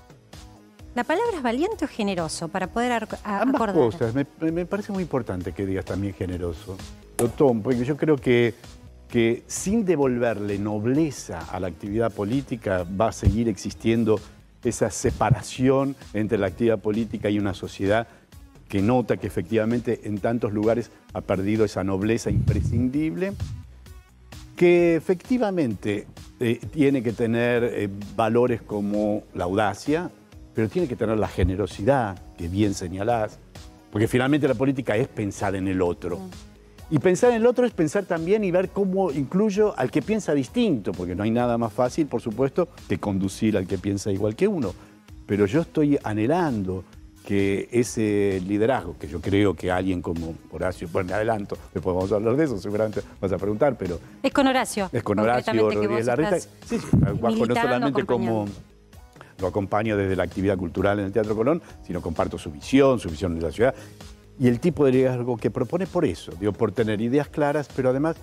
La palabra es valiente o generoso, para poder acordar. Ambas cosas. Me parece muy importante que digas también generoso. Porque yo creo que sin devolverle nobleza a la actividad política va a seguir existiendo esa separación entre la actividad política y una sociedad que nota que efectivamente en tantos lugares ha perdido esa nobleza imprescindible, que efectivamente tiene que tener valores como la audacia, pero tiene que tener la generosidad, que bien señalás, porque finalmente la política es pensar en el otro. Y pensar en el otro es pensar también y ver cómo incluyo al que piensa distinto, porque no hay nada más fácil, por supuesto, que conducir al que piensa igual que uno. Pero yo estoy anhelando que ese liderazgo, que yo creo que alguien como Horacio, bueno, adelanto, después vamos a hablar de eso, seguramente vas a preguntar, pero... Es con Horacio. Es con Horacio Rodríguez Larreta. Sí, trabajo no solamente como... Lo acompaño desde la actividad cultural en el Teatro Colón, sino comparto su visión de la ciudad, y el tipo de liderazgo que propone por eso, digo, por tener ideas claras, pero además,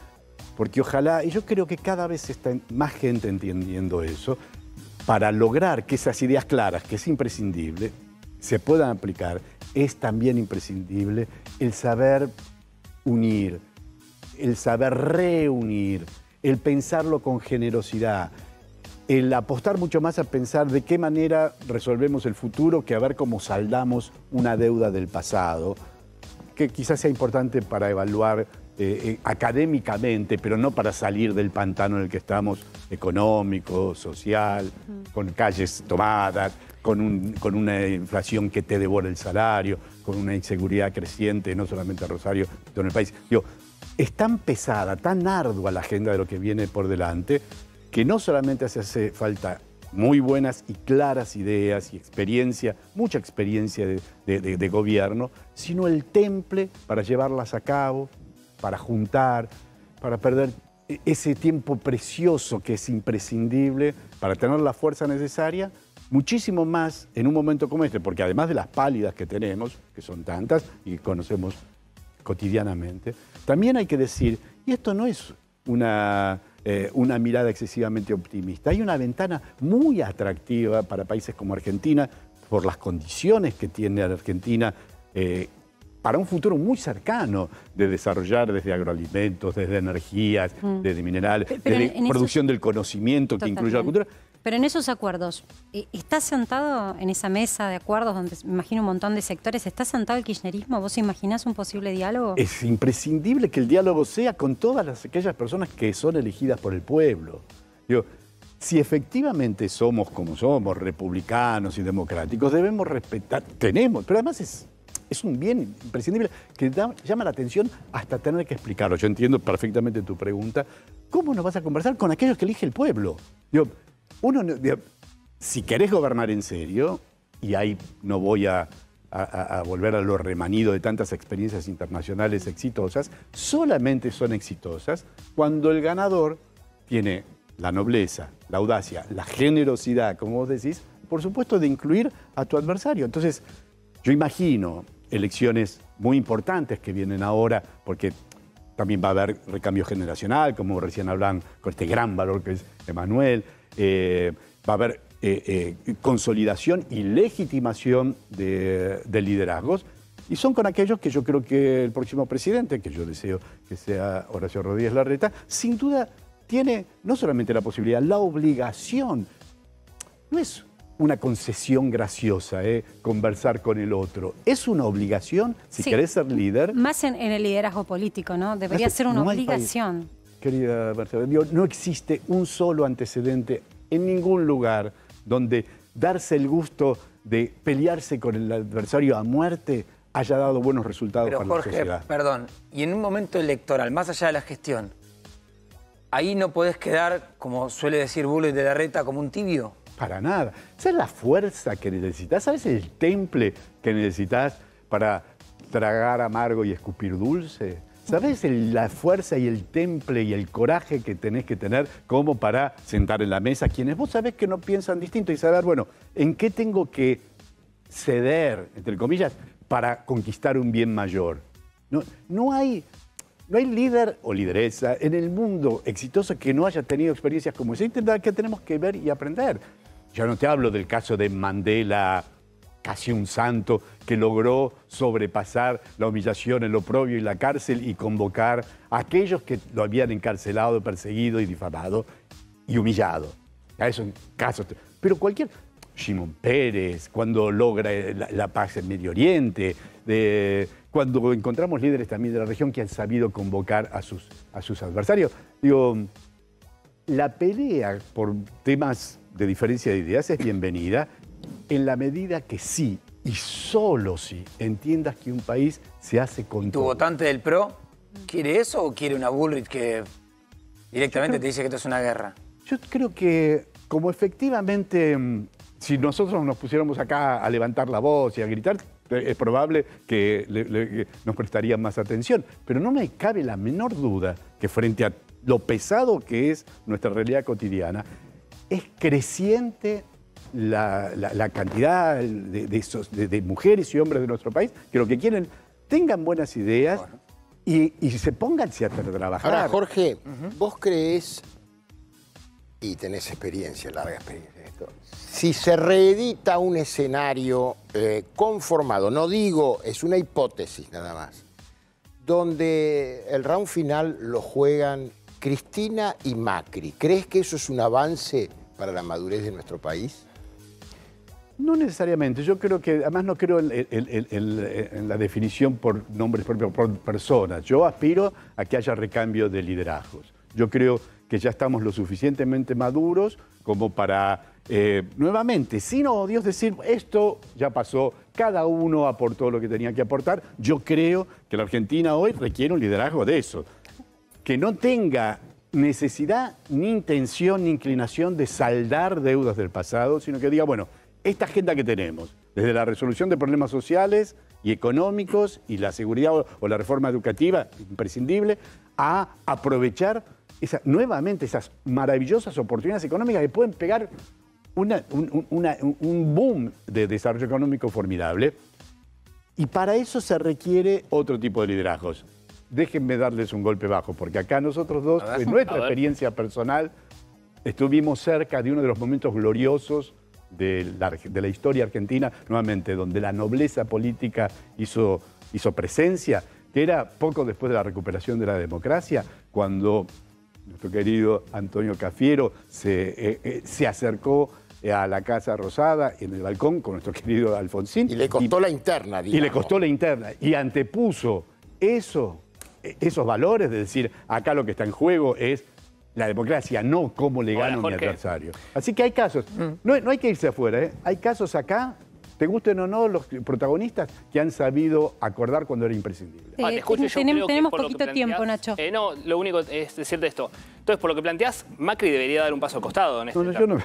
porque ojalá, y yo creo que cada vez está más gente entendiendo eso, para lograr que esas ideas claras, que es imprescindible, se puedan aplicar, es también imprescindible el saber unir, el saber reunir, el pensarlo con generosidad, el apostar mucho más a pensar de qué manera resolvemos el futuro que a ver cómo saldamos una deuda del pasado, que quizás sea importante para evaluar académicamente, pero no para salir del pantano en el que estamos, económico, social, con calles tomadas, con una inflación que te devora el salario, con una inseguridad creciente, no solamente en Rosario, sino en el país. Digo, es tan pesada, tan ardua la agenda de lo que viene por delante, que no solamente hace falta muy buenas y claras ideas y experiencia, mucha experiencia de gobierno, sino el temple para llevarlas a cabo, para juntar, para perder ese tiempo precioso que es imprescindible para tener la fuerza necesaria, muchísimo más en un momento como este, porque además de las pálidas que tenemos, que son tantas y que conocemos cotidianamente, también hay que decir, y esto no es una mirada excesivamente optimista, hay una ventana muy atractiva para países como Argentina, por las condiciones que tiene Argentina, para un futuro muy cercano de desarrollar desde agroalimentos, desde energías, desde minerales, desde producción del conocimiento que totalmente incluye la cultura. Pero en esos acuerdos, ¿estás sentado en esa mesa de acuerdos donde me imagino un montón de sectores? ¿Estás sentado el kirchnerismo? ¿Vos imaginás un posible diálogo? Es imprescindible que el diálogo sea con todas aquellas personas que son elegidas por el pueblo. Digo, si efectivamente somos como somos, republicanos y democráticos, debemos respetar, tenemos, pero además es un bien imprescindible que llama la atención hasta tener que explicarlo. Yo entiendo perfectamente tu pregunta. ¿Cómo nos vas a conversar con aquellos que elige el pueblo? Digo, si querés gobernar en serio, y ahí no voy a volver a lo remanido de tantas experiencias internacionales exitosas, solamente son exitosas cuando el ganador tiene la nobleza, la audacia, la generosidad, como vos decís, por supuesto, de incluir a tu adversario. Entonces, yo imagino elecciones muy importantes que vienen ahora, porque también va a haber recambio generacional, como recién hablan, con este gran valor que es Emanuel. Va a haber consolidación y legitimación de liderazgos. Y son con aquellos que yo creo que el próximo presidente, que yo deseo que sea Horacio Rodríguez Larreta, sin duda tiene no solamente la posibilidad, la obligación. No es una concesión graciosa, conversar con el otro. Es una obligación, si querés ser líder. Más en el liderazgo político, ¿no? Debería ser una obligación. Querida Marcela, no existe un solo antecedente en ningún lugar donde darse el gusto de pelearse con el adversario a muerte haya dado buenos resultados para la sociedad. Pero, Jorge, perdón, y en un momento electoral, más allá de la gestión, ahí no podés quedar, como suele decir Bullo de Larreta, como un tibio. Para nada. ¿Sabes la fuerza que necesitas? ¿Sabes el temple que necesitas para tragar amargo y escupir dulce? ¿Sabés la fuerza y el temple y el coraje que tenés que tener como para sentar en la mesa quienes vos sabés que no piensan distinto y saber, bueno, en qué tengo que ceder, entre comillas, para conquistar un bien mayor? No hay líder o lideresa en el mundo exitoso que no haya tenido experiencias como esa. ¿Qué tenemos que ver y aprender? Ya no te hablo del caso de Mandela, casi un santo, que logró sobrepasar la humillación, el oprobio y la cárcel y convocar a aquellos que lo habían encarcelado, perseguido y difamado y humillado. A esos casos. Pero cualquier... Shimon Pérez, cuando logra la paz en Medio Oriente, cuando encontramos líderes también de la región que han sabido convocar a sus adversarios. Digo, la pelea por temas de diferencia de ideas es bienvenida, en la medida que sí, y solo sí, entiendas que un país se hace con todo. ¿Tu votante del PRO quiere eso o quiere una Bullrich que directamente te dice que esto es una guerra? Yo creo que, como efectivamente, si nosotros nos pusiéramos acá a levantar la voz y a gritar, es probable que nos prestarían más atención. Pero no me cabe la menor duda que frente a lo pesado que es nuestra realidad cotidiana, es creciente la cantidad de mujeres y hombres de nuestro país que lo que quieren, tengan buenas ideas y se pongan a trabajar. Ahora, Jorge, vos creés, y tenés experiencia, larga experiencia en esto, si se reedita un escenario conformado, no digo, es una hipótesis nada más, donde el round final lo juegan Cristina y Macri, ¿crees que eso es un avance para la madurez de nuestro país? No necesariamente. Yo creo que, además no creo en la definición por nombres propios, por personas. Yo aspiro a que haya recambio de liderazgos. Yo creo que ya estamos lo suficientemente maduros como para, nuevamente, sin odios, decir, esto ya pasó, cada uno aportó lo que tenía que aportar. Yo creo que la Argentina hoy requiere un liderazgo de eso. Que no tenga necesidad, ni intención, ni inclinación de saldar deudas del pasado, sino que diga, bueno, esta agenda que tenemos, desde la resolución de problemas sociales y económicos y la seguridad o la reforma educativa, imprescindible, a aprovechar nuevamente esas maravillosas oportunidades económicas que pueden pegar un boom de desarrollo económico formidable. Y para eso se requiere otro tipo de liderazgos. Déjenme darles un golpe bajo, porque acá nosotros dos, en nuestra experiencia personal, estuvimos cerca de uno de los momentos gloriosos de la historia argentina, nuevamente, donde la nobleza política hizo presencia, que era poco después de la recuperación de la democracia, cuando nuestro querido Antonio Cafiero se acercó a la Casa Rosada, en el balcón, con nuestro querido Alfonsín. Y le costó la interna, digamos. Y le costó la interna, y antepuso esos valores, de decir, acá lo que está en juego es la democracia, no cómo le gana mi adversario. Así que hay casos, no hay que irse afuera, ¿eh? Hay casos acá, te gusten o no los protagonistas, que han sabido acordar cuando era imprescindible. Tenemos poquito tiempo, Nacho. No, lo único es decirte esto. Entonces, por lo que planteás, Macri debería dar un paso al costado en este yo no.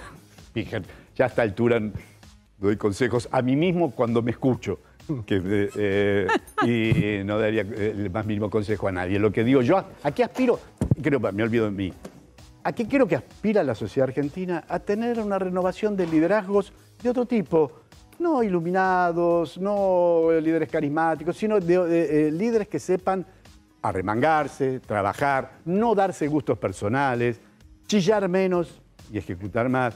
Fíjate, ya a esta altura doy consejos a mí mismo cuando me escucho. Y no daría el más mínimo consejo a nadie. Lo que digo yo, ¿a qué aspiro? Creo, me olvido de mí. ¿A qué creo que aspira la sociedad argentina? A tener una renovación de liderazgos de otro tipo. No iluminados, no líderes carismáticos, sino de líderes que sepan arremangarse, trabajar, no darse gustos personales, chillar menos y ejecutar más.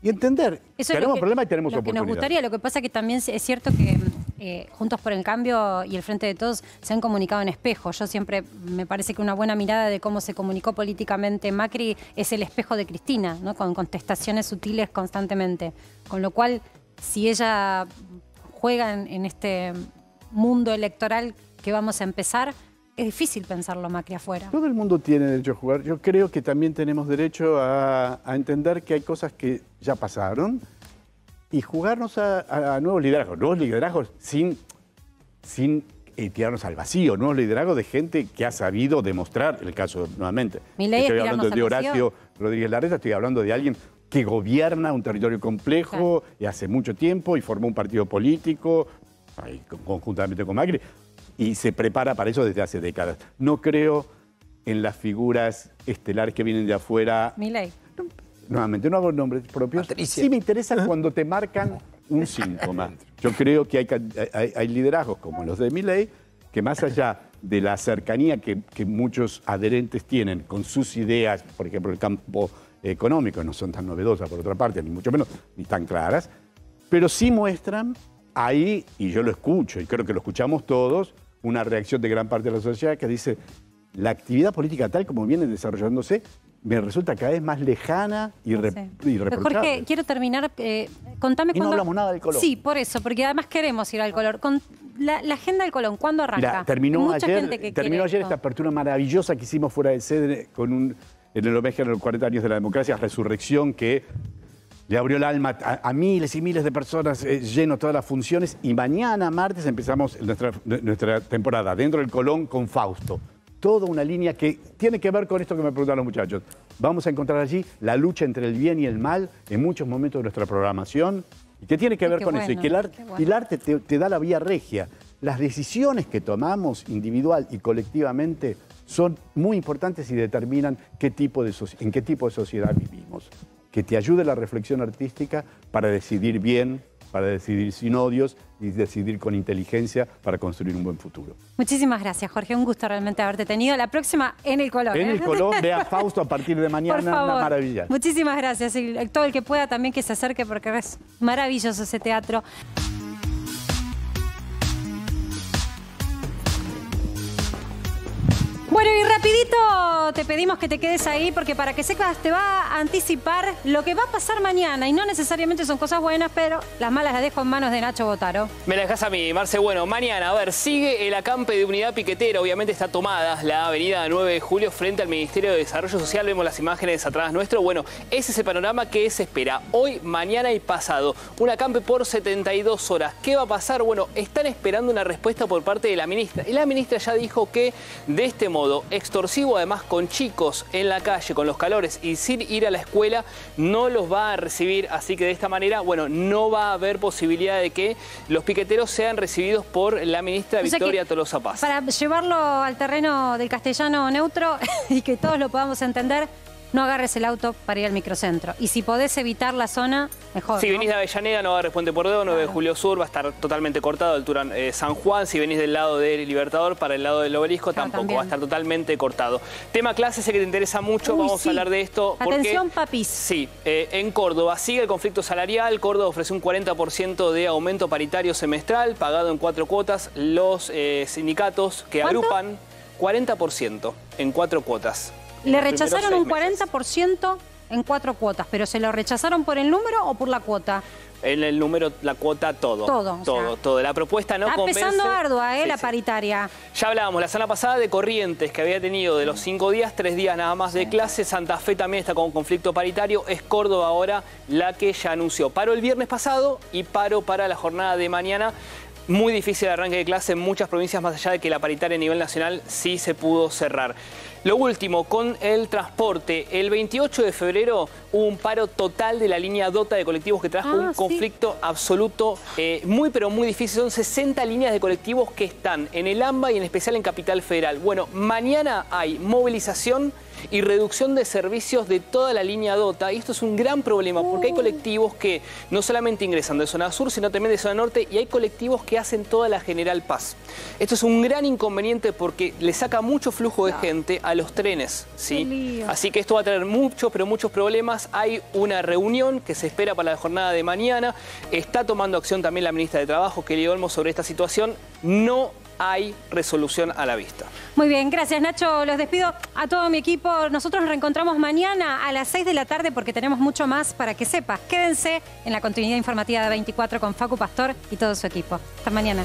Y entender, tenemos problemas y tenemos oportunidades. Lo que nos gustaría, lo que pasa es que también es cierto que Juntos por el Cambio y el Frente de Todos se han comunicado en espejo. Yo siempre, me parece que una buena mirada de cómo se comunicó políticamente Macri es el espejo de Cristina, ¿no? Con contestaciones sutiles constantemente. Con lo cual, si ella juega en este mundo electoral que vamos a empezar, es difícil pensarlo Macri afuera. Todo el mundo tiene derecho a jugar. Yo creo que también tenemos derecho a entender que hay cosas que ya pasaron y jugarnos a nuevos liderazgos. Nuevos liderazgos sin tirarnos al vacío. Nuevos liderazgos de gente que ha sabido demostrar el caso nuevamente. Estoy hablando de Horacio Rodríguez Larreta, estoy hablando de alguien que gobierna un territorio complejo y hace mucho tiempo y formó un partido político conjuntamente con Macri. Y se prepara para eso desde hace décadas. No creo en las figuras estelares que vienen de afuera. Milei. No, nuevamente, no hago nombres propios. Patricia. Sí me interesa cuando te marcan un síntoma. Yo creo que hay liderazgos como los de Milei, que más allá de la cercanía que muchos adherentes tienen con sus ideas, por ejemplo, el campo económico, no son tan novedosas por otra parte, ni mucho menos, ni tan claras, pero sí muestran ahí, y yo lo escucho, y creo que lo escuchamos todos, una reacción de gran parte de la sociedad que dice, la actividad política tal como viene desarrollándose me resulta cada vez más lejana y irreprochable. Jorge, quiero terminar, contame cuándo... Y no hablamos nada del Colón. Sí, por eso, porque además queremos ir al Colón. La agenda del Colón, ¿cuándo arranca? Mirá, terminó ayer esta apertura maravillosa que hicimos fuera de sede en el homenaje a los 40 años de la democracia, Resurrección, que... le abrió el alma a miles y miles de personas, lleno todas las funciones. Y mañana, martes, empezamos nuestra temporada dentro del Colón con Fausto. Toda una línea que tiene que ver con esto que me preguntan los muchachos. Vamos a encontrar allí la lucha entre el bien y el mal en muchos momentos de nuestra programación. Y que tiene que ver con eso. Y que el arte te da la vía regia. Las decisiones que tomamos individual y colectivamente son muy importantes y determinan en qué tipo de sociedad vivimos. Que te ayude la reflexión artística para decidir bien, para decidir sin odios y decidir con inteligencia para construir un buen futuro. Muchísimas gracias, Jorge. Un gusto realmente haberte tenido. La próxima en el Colón. En el Colón, vea Fausto a partir de mañana. Por favor. Una maravilla. Muchísimas gracias. Y todo el que pueda también que se acerque porque es maravilloso ese teatro. Bueno, y rapidito te pedimos que te quedes ahí porque para que sepas te va a anticipar lo que va a pasar mañana y no necesariamente son cosas buenas, pero las malas las dejo en manos de Nacho Botaro. Me las dejas a mí, Marce. Bueno, mañana, a ver, sigue el acampe de Unidad Piquetera. Obviamente está tomada la avenida 9 de Julio frente al Ministerio de Desarrollo Social. Vemos las imágenes atrás nuestro. Bueno, ese es el panorama que se espera hoy, mañana y pasado. Un acampe por 72 horas. ¿Qué va a pasar? Bueno, están esperando una respuesta por parte de la ministra. Y la ministra ya dijo que de este modo modo extorsivo, además con chicos en la calle, con los calores y sin ir a la escuela, no los va a recibir. Así que de esta manera, bueno, no va a haber posibilidad de que los piqueteros sean recibidos por la ministra Victoria Tolosa Paz. Para llevarlo al terreno del castellano neutro y que todos lo podamos entender, no agarres el auto para ir al microcentro. Y si podés evitar la zona, mejor. Si venís de Avellaneda, no agarres Puente Porredón, 9 de Julio Sur, va a estar totalmente cortado, altura San Juan. Si venís del lado del Libertador para el lado del Obelisco, claro, tampoco también va a estar totalmente cortado. Tema clase, sé que te interesa mucho, vamos a hablar de esto. Atención, porque, papis. Sí, en Córdoba sigue el conflicto salarial. Córdoba ofrece un 40% de aumento paritario semestral, pagado en 4 cuotas. Los sindicatos que agrupan 40% en 4 cuotas. Le rechazaron un 40% en 4 cuotas, pero ¿se lo rechazaron por el número o por la cuota? En el número, la cuota, todo. Todo, todo. La propuesta no convence. Está pesando ardua, la paritaria. Ya hablábamos la semana pasada de Corrientes, que había tenido de los 5 días, 3 días nada más de clase. Santa Fe también está con conflicto paritario. Es Córdoba ahora la que ya anunció paro el viernes pasado y paro para la jornada de mañana. Muy difícil el arranque de clase en muchas provincias, más allá de que la paritaria a nivel nacional sí se pudo cerrar. Lo último, con el transporte. El 28 de febrero hubo un paro total de la línea DOTA de colectivos que trajo un conflicto absoluto, muy pero muy difícil. Son 60 líneas de colectivos que están en el AMBA y en especial en Capital Federal. Bueno, mañana hay movilización y reducción de servicios de toda la línea DOTA. Y esto es un gran problema porque hay colectivos que no solamente ingresan de zona sur, sino también de zona norte, y hay colectivos que hacen toda la General Paz. Esto es un gran inconveniente porque le saca mucho flujo de gente a los trenes, ¿sí? Así que esto va a traer muchos, pero muchos problemas. Hay una reunión que se espera para la jornada de mañana. Está tomando acción también la ministra de Trabajo, Kelly Olmos, sobre esta situación. No hay resolución a la vista. Muy bien, gracias, Nacho. Los despido a todo mi equipo. Nosotros nos reencontramos mañana a las 6 de la tarde porque tenemos mucho más para que sepas. Quédense en la continuidad informativa de 24 con Facu Pastor y todo su equipo. Hasta mañana.